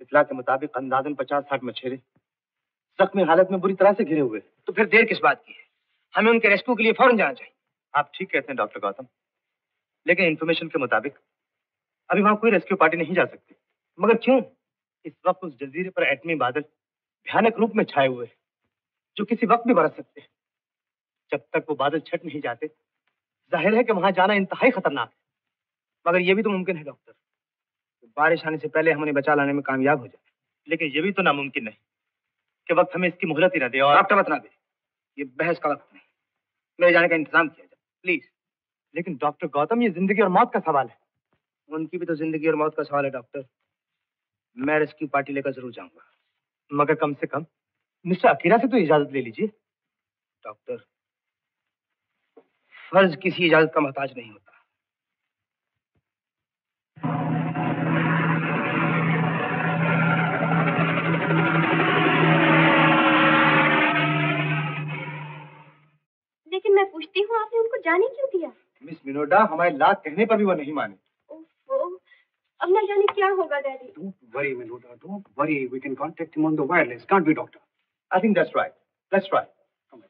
इतला के मुताबिक अंदाजन पचास साठ मच्छरे जख्मी हालत में बुरी तरह से घिरे हुए। तो फिर देर किस बात की है? हमें उनके रेस्क्यू के लिए फौरन जाना चाहिए। आप ठीक कहते हैं डॉक्टर गौतम, लेकिन इंफॉर्मेशन के मुताबिक अभी वहां कोई रेस्क्यू पार्टी नहीं जा सकती। मगर क्यों? इस वक्त उस जजीरे पर एटमी बादल भयानक रूप में छाए हुए हैं जो किसी वक्त भी बरस सकते हैं। जब तक वो बादल छट नहीं जाते, जाहिर है कि वहां जाना इंतहाई खतरनाक है। मगर ये भी तो मुमकिन है डॉक्टर, तो बारिश आने से पहले हम उन्हें बचा लाने में कामयाब हो जाए। लेकिन ये भी तो नामुमकिन नहीं कि वक्त हमें इसकी मोहलत ही ना दे। और डॉक्टर बतना दे, ये बहस का वक्त नहीं, मेरे जाने का इंतजाम किया जाए प्लीज। लेकिन डॉक्टर गौतम, ये जिंदगी और मौत का सवाल है। उनकी भी तो जिंदगी और मौत का सवाल है डॉक्टर। मैं रेस्क्यू पार्टी लेकर जरूर जाऊंगा, मगर कम से कम मिस्टर अकीरा से तो इजाजत ले लीजिए। डॉक्टर, फर्ज किसी इजाजत का मोहताज नहीं होता। लेकिन मैं पूछती हूँ, आपने उनको जाने क्यों दिया? मिस मिनोडा, हमारे लाख कहने पर भी वो नहीं माने। अब ना जाने क्या होगा daddy. Don't worry Minoda, don't worry. We can contact him on the wireless, can't we, Doctor? I think that's right. That's right. Come on.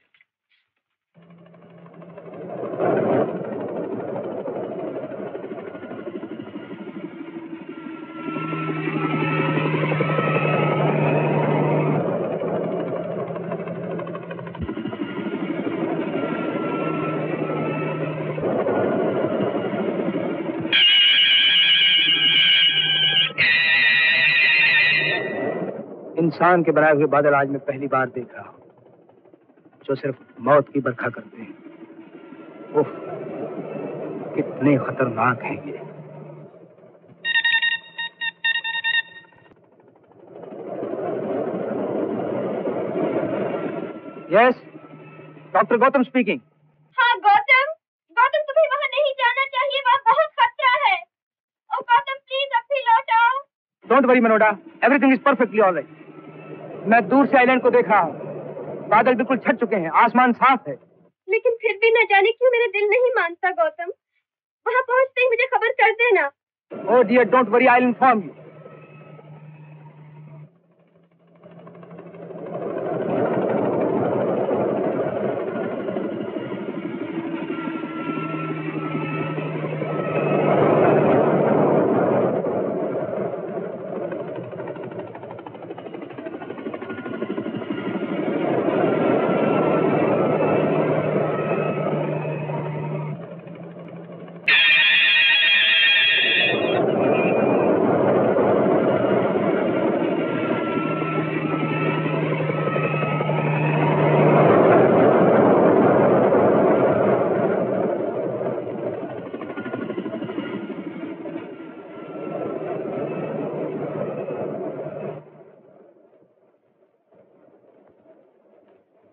इंसान के बनाए हुए बादल आज मैं पहली बार देख रहा हूं जो सिर्फ मौत की बरखा करते हैं। ओह, कितने खतरनाक हैं ये। Yes, doctor Gautam speaking. हाँ गौतम, गौतम तुम्हें वहाँ नहीं जाना चाहिए, वहाँ बहुत खतरा है। ओ गौतम प्लीज अब भी लौट आओ। Don't worry Minoda, everything is perfectly alright. मैं दूर से आइलैंड को देख रहा हूँ, बादल बिल्कुल छट चुके हैं, आसमान साफ है। लेकिन फिर भी न जाने क्यों मेरा दिल नहीं मानता गौतम, वहाँ पहुँचते ही मुझे खबर कर देना। Oh dear, don't worry, I'll inform you.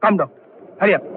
Come down. Hurry up.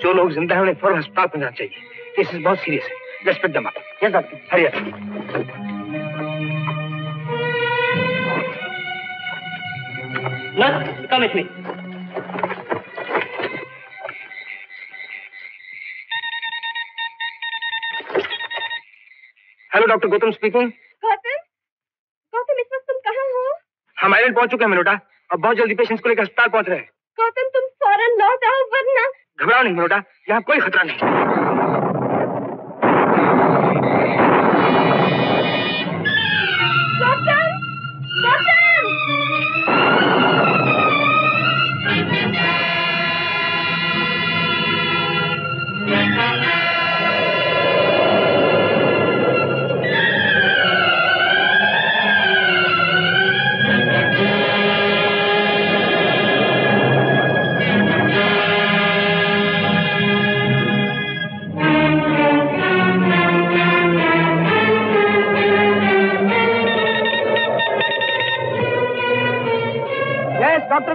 जो लोग जिंदा हैं उन्हें फौरन अस्पताल पहुंचाना चाहिए। केस बहुत सीरियस है। Let's pick them up. Yes doctor. Hurry up. Nurse, come with me. Hello doctor Gautam speaking. Gautam, Gautam इस वक्त तुम कहाँ हो? हम आइलैंड पहुंच चुके हैं मिनोडा, अब बहुत जल्दी पेशेंट्स को लेकर अस्पताल पहुंच रहे हैं। गौतम तुम फौरन लौट आओ वरना। घबराओ नहीं मिनोडा, यहाँ कोई खतरा नहीं।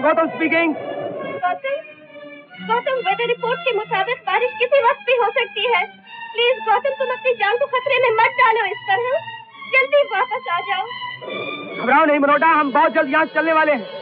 Gautam speaking. Gautam, Gautam weather report के मुताबिक बारिश किसी वक्त भी हो सकती है। प्लीज गौतम तुम अपनी जान को खतरे में मत डालो इस तरह, जल्दी वापस आ जाओ। घबराओ नहीं मिनोडा, हम बहुत जल्द यहाँ चलने वाले हैं।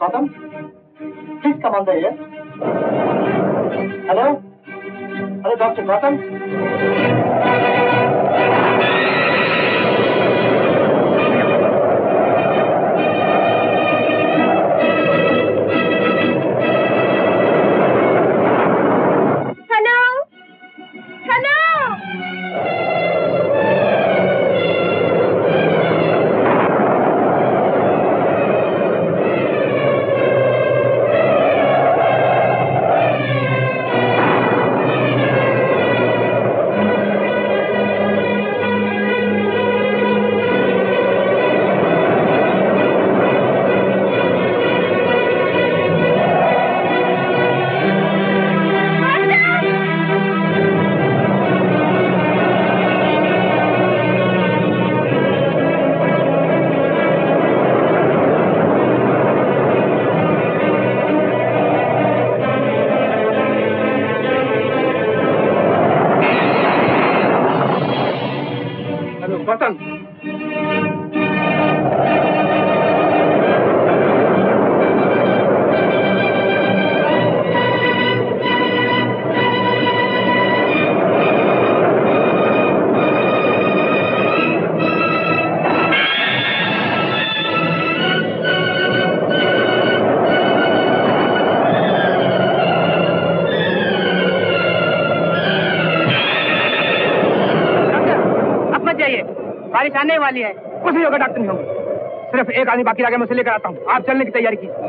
Gautam, please come on the air. Hello? Hello, Doctor Gautam? आने वाली है, कुछ भी होगा डॉक्टर नहीं होगा। सिर्फ एक आदमी बाकी रह गया, मैं उसे लेकर आता हूँ। आप चलने की तैयारी कीजिए।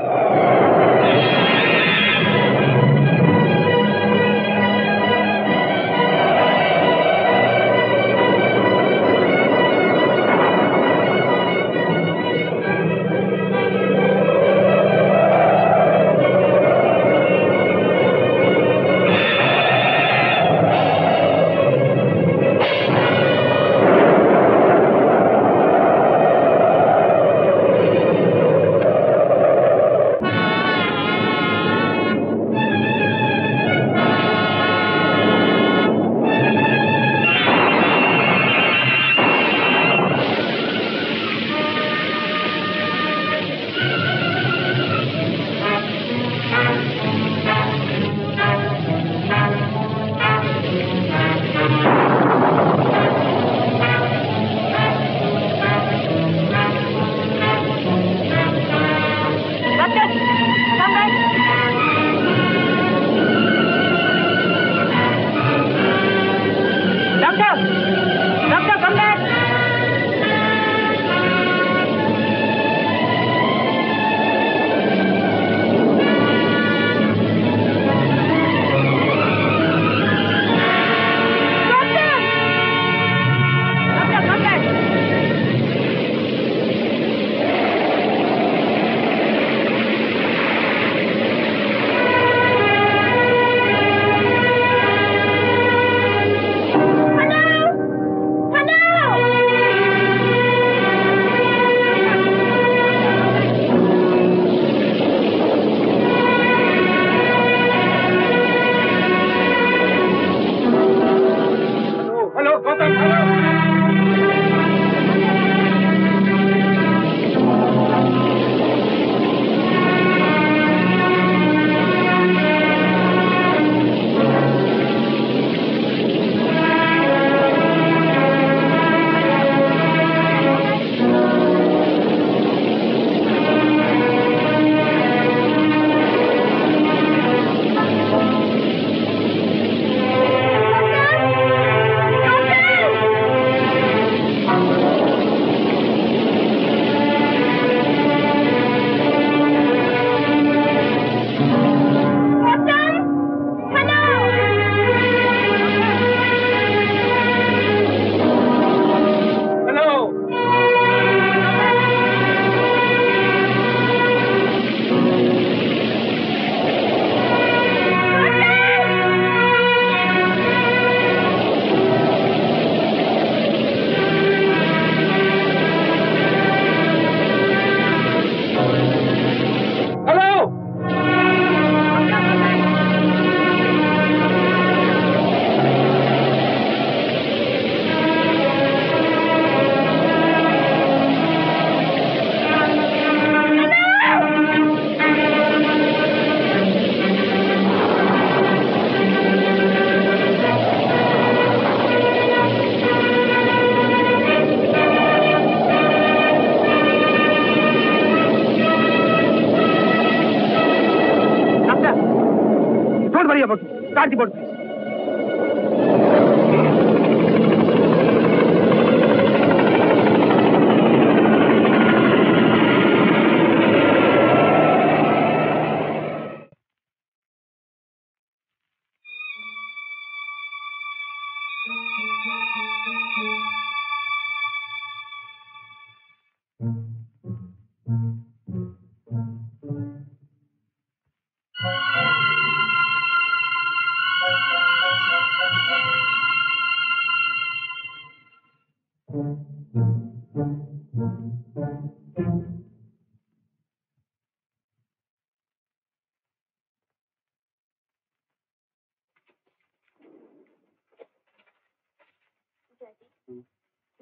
काटनी पड़ती है।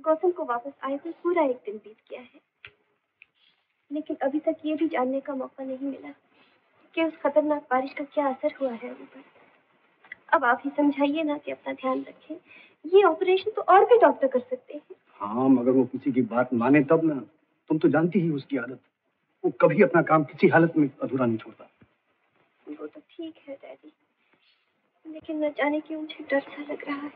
गौतम को वापस आए हुए पूरा एक दिन बीत गया है, लेकिन अभी तक ये भी जानने का मौका नहीं मिला कि उस खतरनाक बारिश का क्या असर हुआ है उन पर। अब आप ही समझाइए ना कि अपना ध्यान रखें। ये ऑपरेशन तो और भी डॉक्टर कर सकते हैं। हाँ, मगर वो किसी की बात माने तब ना। तुम तो जानती ही उसकी आदत, वो कभी अपना काम किसी हालत में अधूरा नहीं छोड़ता। वो तो ठीक है डैडी, लेकिन न जाने क्यों मुझे डर सा लग रहा है।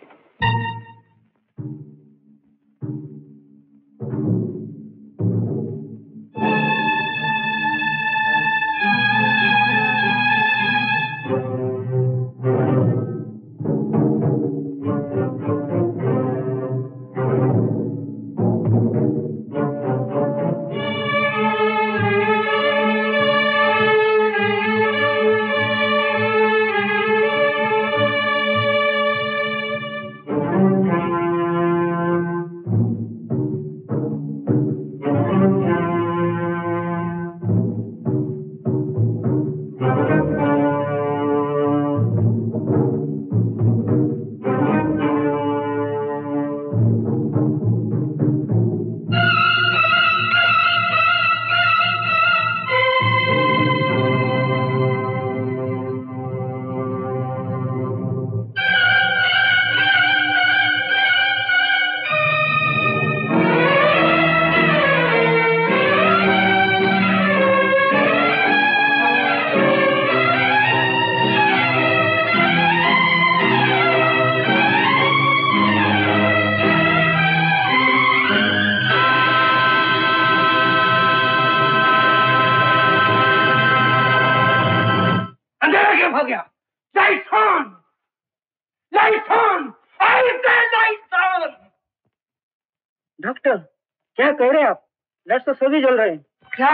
सभी जल रहे हैं क्या?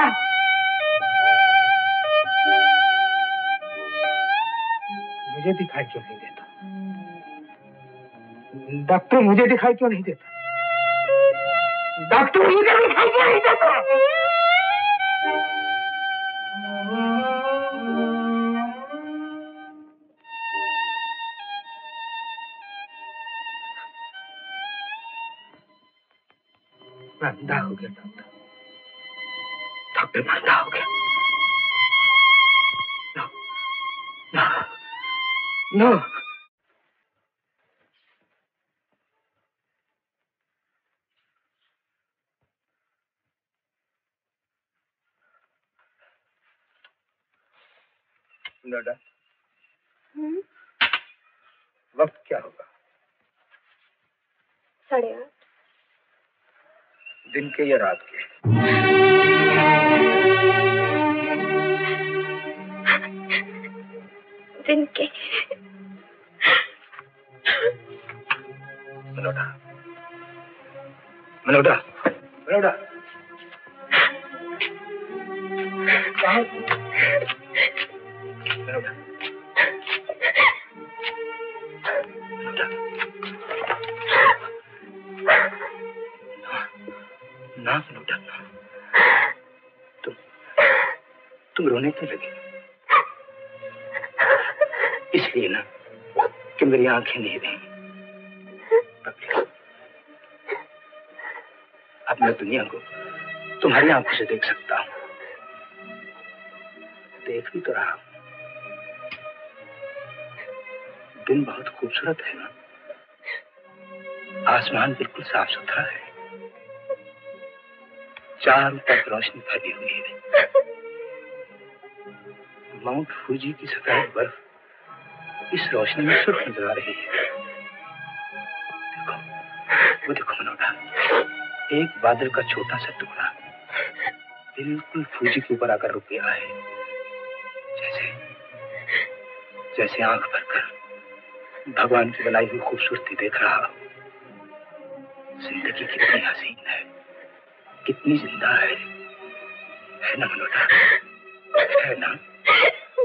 मुझे दिखाई क्यों नहीं देता डॉक्टर? मुझे दिखाई क्यों नहीं देता डॉक्टर? मुझे दिखाई क्यों नहीं देता? मैं अंधा हो गया डॉक्टर, अंधा हो गया। No, no, no. नोडा, वक्त क्या होगा? साढ़े आठ। दिन के या रात के? दिन के। मिनोदा, मिनोदा, मिनोदा, मिनोदा, ना मिनोदा, तुम तुम रोने क्यों लगी? इसलिए ना कि मेरी आंखें नहीं रहीं। अब मैं दुनिया को तुम्हारी आंखों से देख सकता हूं। देख भी तो रहा हूं। दिन बहुत खूबसूरत है ना, आसमान बिल्कुल साफ सुथरा है, चारों तरफ रोशनी फैली हुई है, माउंट फूजी की सतह बर्फ इस रोशनी में सुर्ख नजर आ रही है। देखो, वो देखो मनोड़ा, एक बादल का छोटा सा टुकड़ा बिल्कुल फूजी के ऊपर आकर रुक गया है, जैसे जैसे आंख भरकर भगवान की बनाई हुई खूबसूरती देख रहा हो। जिंदगी कितनी हसीन है, कितनी जिंदा है, है ना मनोड़ा, है ना?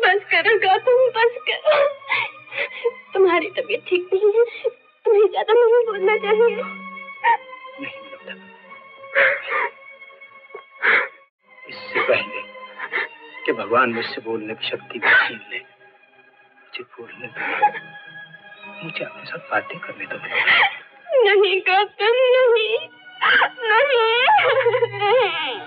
बस करो गौतम, बस करो। तुम्हारी तबीयत ठीक नहीं है, तुम्हें ज्यादा नहीं बोलना चाहिए। नहीं मनोड़ा, इससे पहले कि भगवान मुझसे बोलने की शक्ति भी छीन ले, मुझे बोलने दो, मुझे अपने साथ बातें करने दो। नहीं गौतम, नहीं, नहीं, नहीं।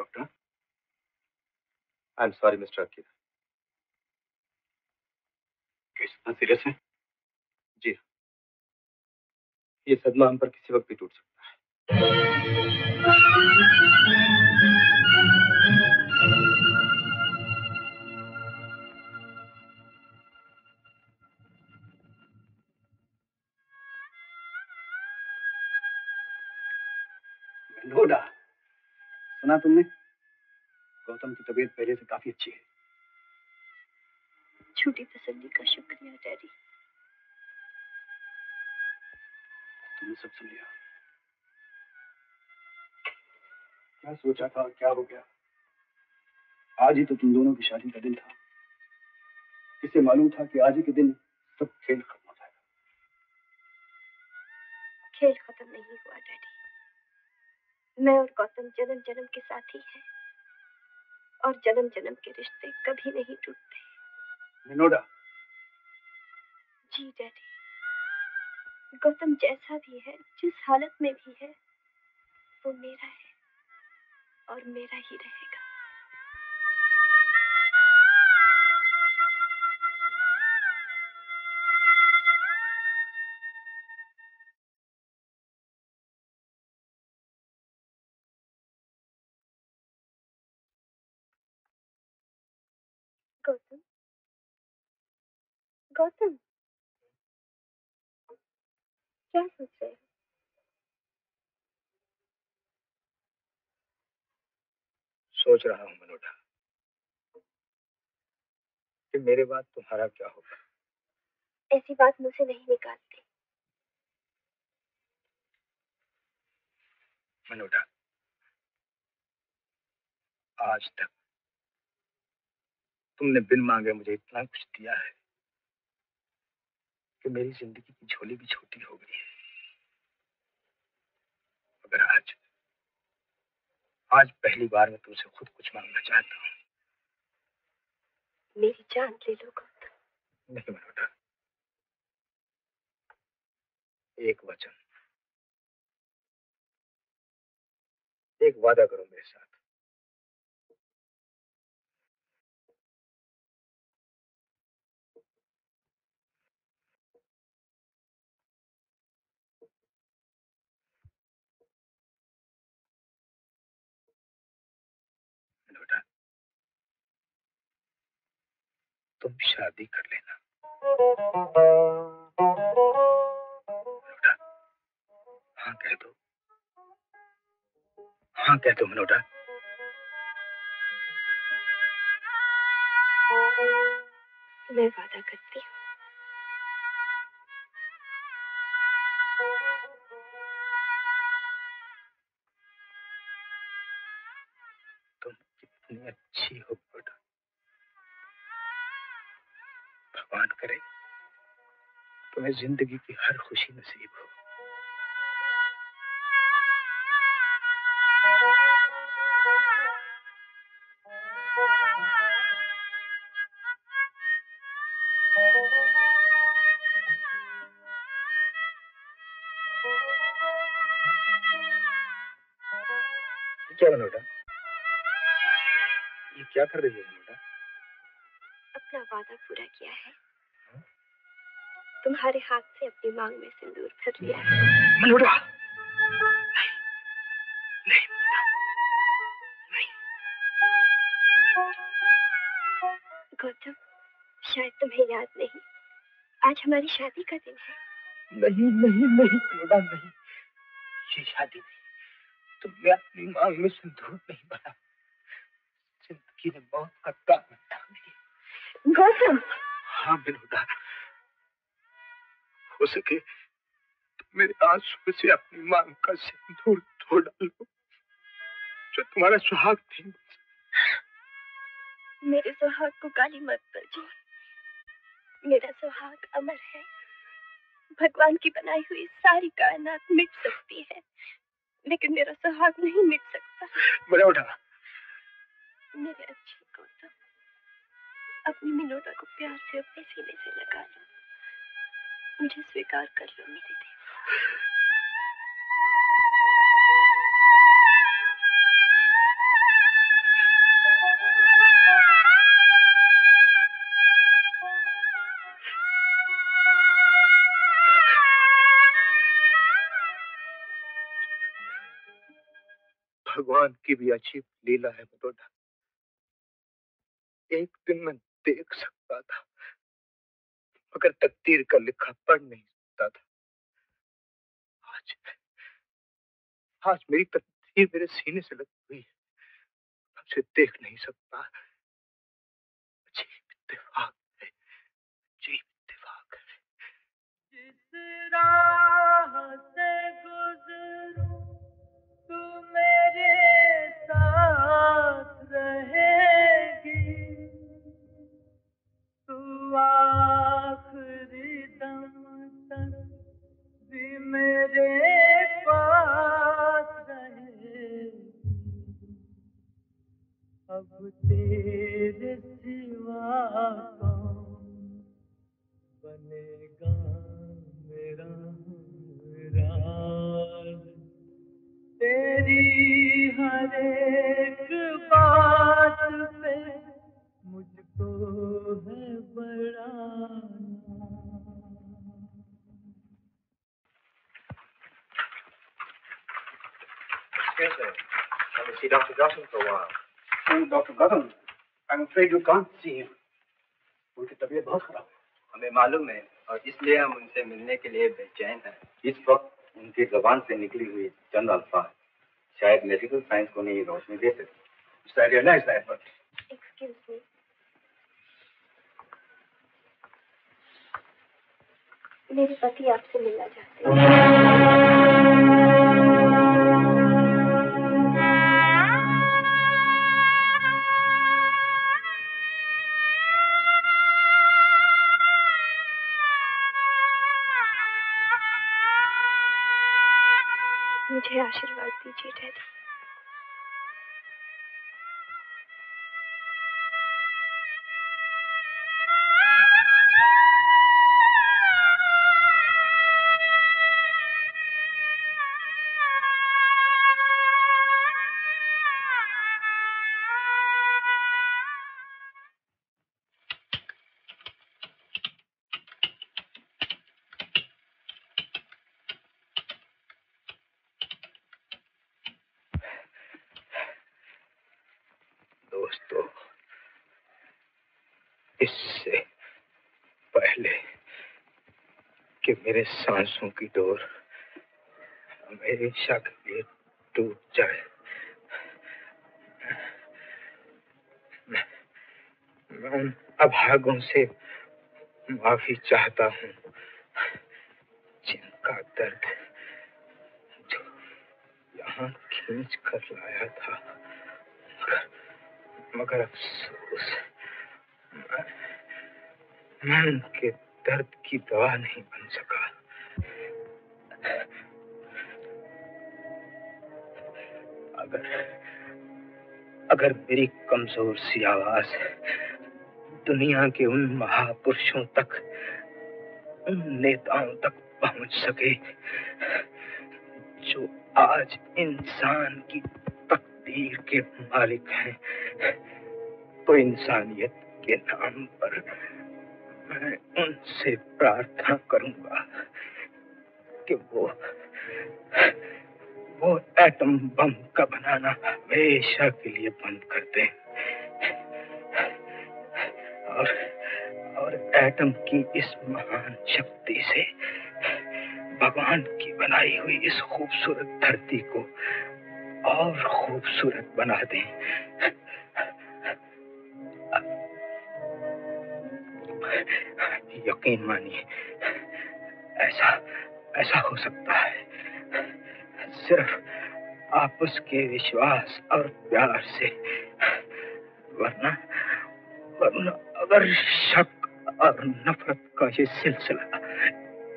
Doctor, I'm sorry, Mister Akira. Case इतना serious है? जी, ये सदमा हम पर किसी वक्त भी टूट सकता है। मिनोडा, सुना तुमने? गौतम की तबीयत पहले से काफी अच्छी है। छोटी तसल्ली का शुक्रिया डैडी। तुमने सब सुन लिया? क्या सोचा था, क्या हो गया? आज ही तो तुम दोनों की शादी का दिन था। किसे मालूम था कि आज ही के दिन सब खेल खत्म हो जाएगा? खेल खत्म नहीं हुआ डैडी, मैं और गौतम जन्म जन्म के साथी हैं और जन्म जन्म के रिश्ते कभी नहीं टूटते। मिनोडा। जी डैडी, गौतम जैसा भी है, जिस हालत में भी है, वो मेरा है और मेरा ही रहेगा। गौतम, गौतम, क्या सोच रहे हो? सोच रहा हूँ मनोटा कि मेरे बाद तुम्हारा क्या होगा। ऐसी बात मुझसे नहीं निकालते मनोटा। आज तक तुमने बिन मांगे मुझे इतना कुछ दिया है कि मेरी जिंदगी की झोली भी छोटी हो गई है। अगर आज आज पहली बार मैं तुमसे खुद कुछ मांगना चाहता हूँ। मेरी जान ले लो गौतम। नहीं मनोटा, एक वचन, एक वादा करो मेरे साथ। तुम शादी कर लेना मनोटा। हाँ कह दो, हाँ कह दो मिनोडा। मैं वादा करती हूँ तुम कितनी अच्छी हो बेटा। भगवान करे तुम्हें जिंदगी की हर खुशी नसीब हो। क्या कर रही है मिनोडा? अपना वादा पूरा किया है। हा? तुम्हारे हाथ से अपनी मांग में सिंदूर भर लिया है। मिनोडा नहीं, नहीं मिनोडा नहीं। गौतम शायद तुम्हें याद नहीं, आज हमारी शादी का दिन है। नहीं नहीं नहीं मिनोडा नहीं, ये शादी नहीं। तुमने अपनी मांग में सिंदूर नहीं भरा। जिंदगी ने बहुत कत्ता मिठाई। गौतम। हाँ मिनोदा, हो सके तो मेरे आंसू से अपनी मांग का सिंदूर धो डालो जो तुम्हारा सुहाग थी। मेरे सुहाग को गाली मत बजाओ, मेरा सुहाग अमर है। भगवान की बनाई हुई सारी कायनात मिट सकती है लेकिन मेरा सुहाग नहीं मिट सकता। मिनोदा मेरे अच्छे गौतम, अपनी मिनोदा को प्यार से अपने सीने से लगा लो, मुझे स्वीकार कर लो मेरे देव। भगवान की भी अच्छी लीला है मिनोदा। एक दिन मैं देख सकता था मगर तकदीर का लिखा पढ़ नहीं सकता था। आज आज मेरी तकदीर मेरे सीने से लगी हुई है, उसे देख नहीं सकता। अजीब इत्तेफाक है, अजीब इत्तेफाक है। जिस राह से गुजरूं तू मेरे साथ रहेगी। आखिरी दम तक भी मेरे पास रहेगी। अब तेरे सिवा कौन बनेगा मेरा राज। तेरी हर एक बात पे मुझको है बड़ा। Yes, sir. Can we see Doctor Gautam for a while? Oh, Doctor Gautam, I'm afraid you can't see him. उनकी तबीयत बहुत खराब है। हमें मालूम है और इसलिए हम उनसे मिलने के लिए बेचैन हैं। इस वक्त उनकी जबान से निकली हुई चंद अल्फाज शायद मेडिकल साइंस को नई रोशनी दे सकती। I realize that, but excuse me. मेरे पति आपसे मिलना चाहते हैं। मुझे आशीर्वाद दीजिए डैडी। मेरे सांसों की डोर हमेशा के लिए टूट जाए मैं उन अभागों से माफी चाहता हूँ जिनका दर्द जो यहाँ खींच कर लाया था, मगर मगर अफसोस मन के दर्द की दवा नहीं बन सका। अगर अगर मेरी कमजोर सी आवाज दुनिया के उन महापुरुषों तक, उन नेताओं तक पहुंच सके जो आज इंसान की तकदीर के मालिक हैं, तो इंसानियत के नाम पर मैं उनसे प्रार्थना करूंगा कि वो वो एटम बम का बनाना हमेशा के लिए बंद कर दें और और एटम की इस महान शक्ति से भगवान की बनाई हुई इस खूबसूरत धरती को और खूबसूरत बना दें। यकीन मानिए ऐसा ऐसा हो सकता है, सिर्फ आपस के विश्वास और प्यार से, वरना वरना अगर शक और नफरत का ये सिलसिला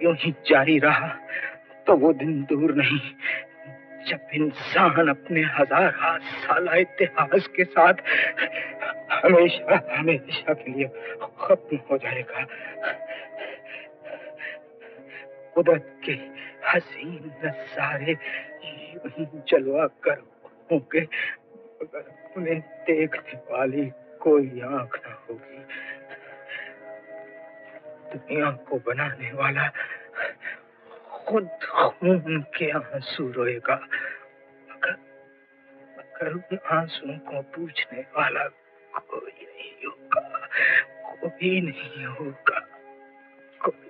यूं ही जारी रहा तो वो दिन दूर नहीं जब इंसान अपने हजार हाथ साला इतिहास के साथ हमेशा हमेशा के लिए खत्म हो जाएगा। कुदरत के हसीन नज़ारे जलवा कर होंगे मगर उन्हें देखने वाली कोई आंख ना होगी। दुनिया को बनाने वाला खुद खून के आंसू रोएगा मगर मगर उन आंसुओं को पूछने वाला कोई नहीं होगा, कोई नहीं होगा, कोई।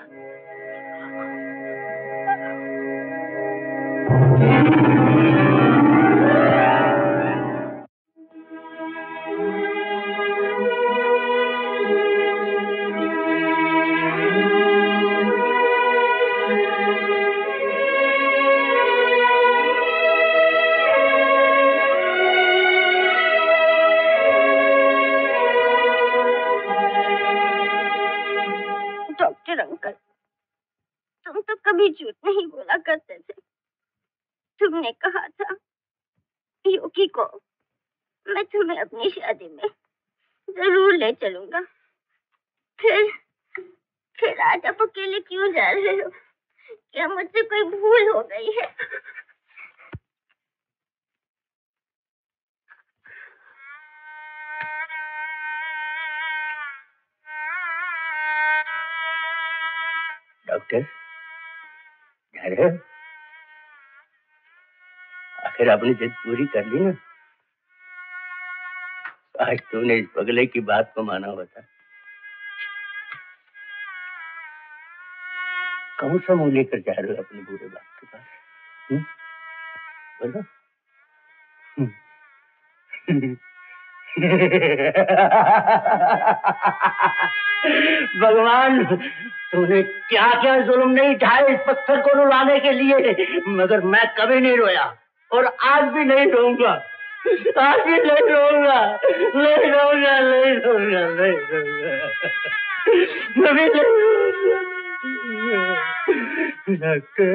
तुमने कहा था योगी को मैं तुम्हें अपनी शादी में जरूर ले चलूंगा, फिर फिर आज आप अकेले क्यों जा रहे हो? क्या मुझसे कोई भूल हो गई है? डॉक्टर जा रहे, फिर अपनी जिद पूरी कर ली ना। आज तूने इस पगले की बात को माना हुआ था। कौन सा मुंह लेकर जा रहे हो अपने बुरे बाप के पास? हम्म, बोलो। भगवान तूने क्या क्या जुल्म नहीं ढाए इस पत्थर को रुलाने के लिए, मगर मैं कभी नहीं रोया और आज भी नहीं रोऊंगा, आज भी नहीं रोऊंगा, नहीं रोऊंगा, नहीं रोऊंगा, नहीं रोऊंगा, नहीं रोऊंगा। डॉक्टर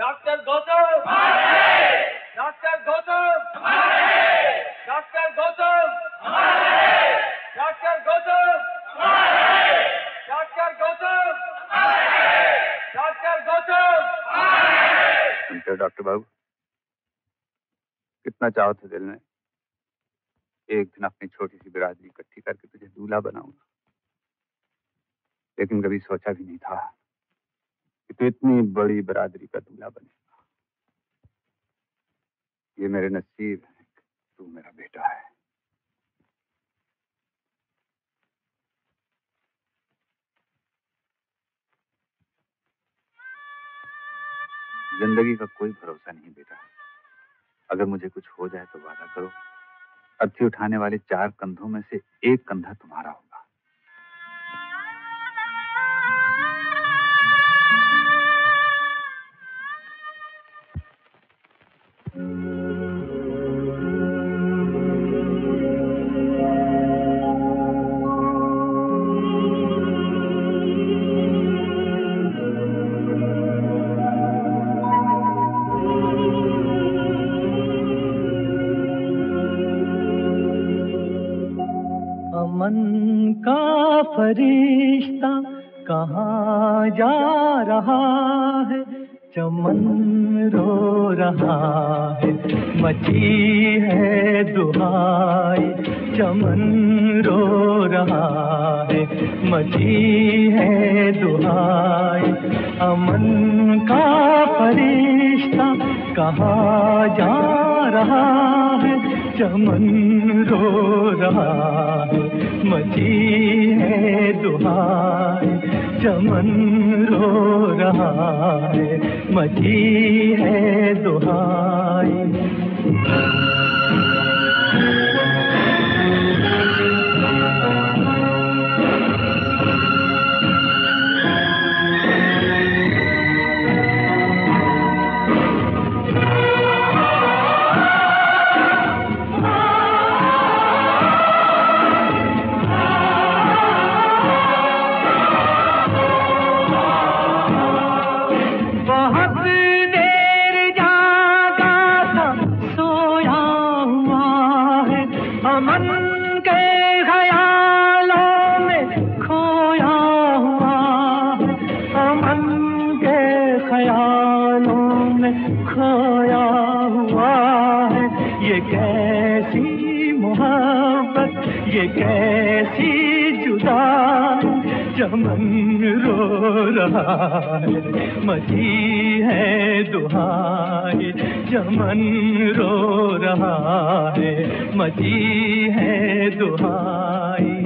डॉक्टर गौतम हमारे, डॉक्टर गौतम हमारे, डॉक्टर गौतम हमारे, डॉक्टर गौतम हमारे, डॉक्टर गौतम हमारे, डॉक्टर गौतम हमारे। सुनते डॉक्टर बाबू, कितना चाहो थे दिल में, एक दिन अपनी छोटी सी बिरादरी इकट्ठी करके तुझे दूल्हा बनाऊंगा, लेकिन कभी सोचा भी नहीं था कि तू इतनी बड़ी बिरादरी का दूल्हा बनेगा। ये मेरे नसीब है कि तू मेरा बेटा है। जिंदगी का कोई भरोसा नहीं बेटा, अगर मुझे कुछ हो जाए तो वादा करो अर्थी उठाने वाले चार कंधों में से एक कंधा तुम्हारा होगा। फरिश्ता कहाँ जा रहा है, चमन रो रहा है, मची है दुहाई। चमन रो रहा है, मची है दुहाई। अमन का फरिश्ता कहाँ जा रहा है, चमन रो रहा है, मची है दुहाई। चमन रो रहा है, मची है दुहाई। कैसी जुदाई, चमन रो रहा है, मची है दुहाई। चमन रो रहा है, मची है दुहाई।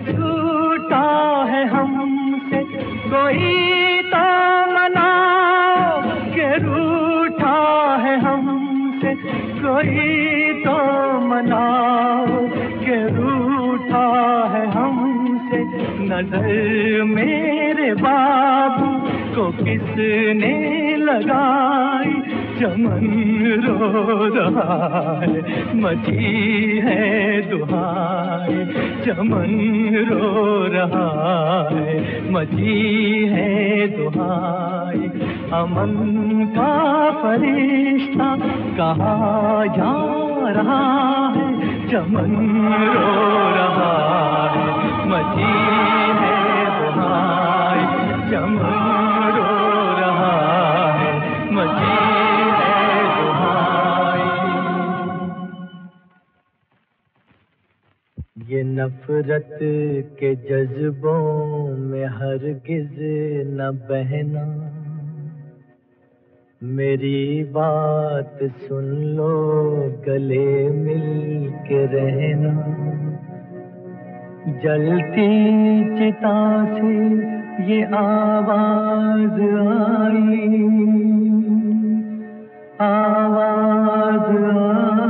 छूटा है हमसे कोई तो मनाओ के, रूठा है हमसे कोई तो मनाओ के, रूठा है हमसे। नजर मेरे बाबू को किसने लगाई, चमन रो रहा है, मची है दुहाई। चमन रो रहा है, मची है दुहाई। अमन का फरिश्ता कहाँ जा रहा है, चमन रो रहा है, मची है दुहाई। चमन रो रहा है, मची। ये नफरत के जज्बों में हरगिज न बहना, मेरी बात सुन लो गले मिल के रहना। जलती चिता से ये आवाज आई, आवाज आ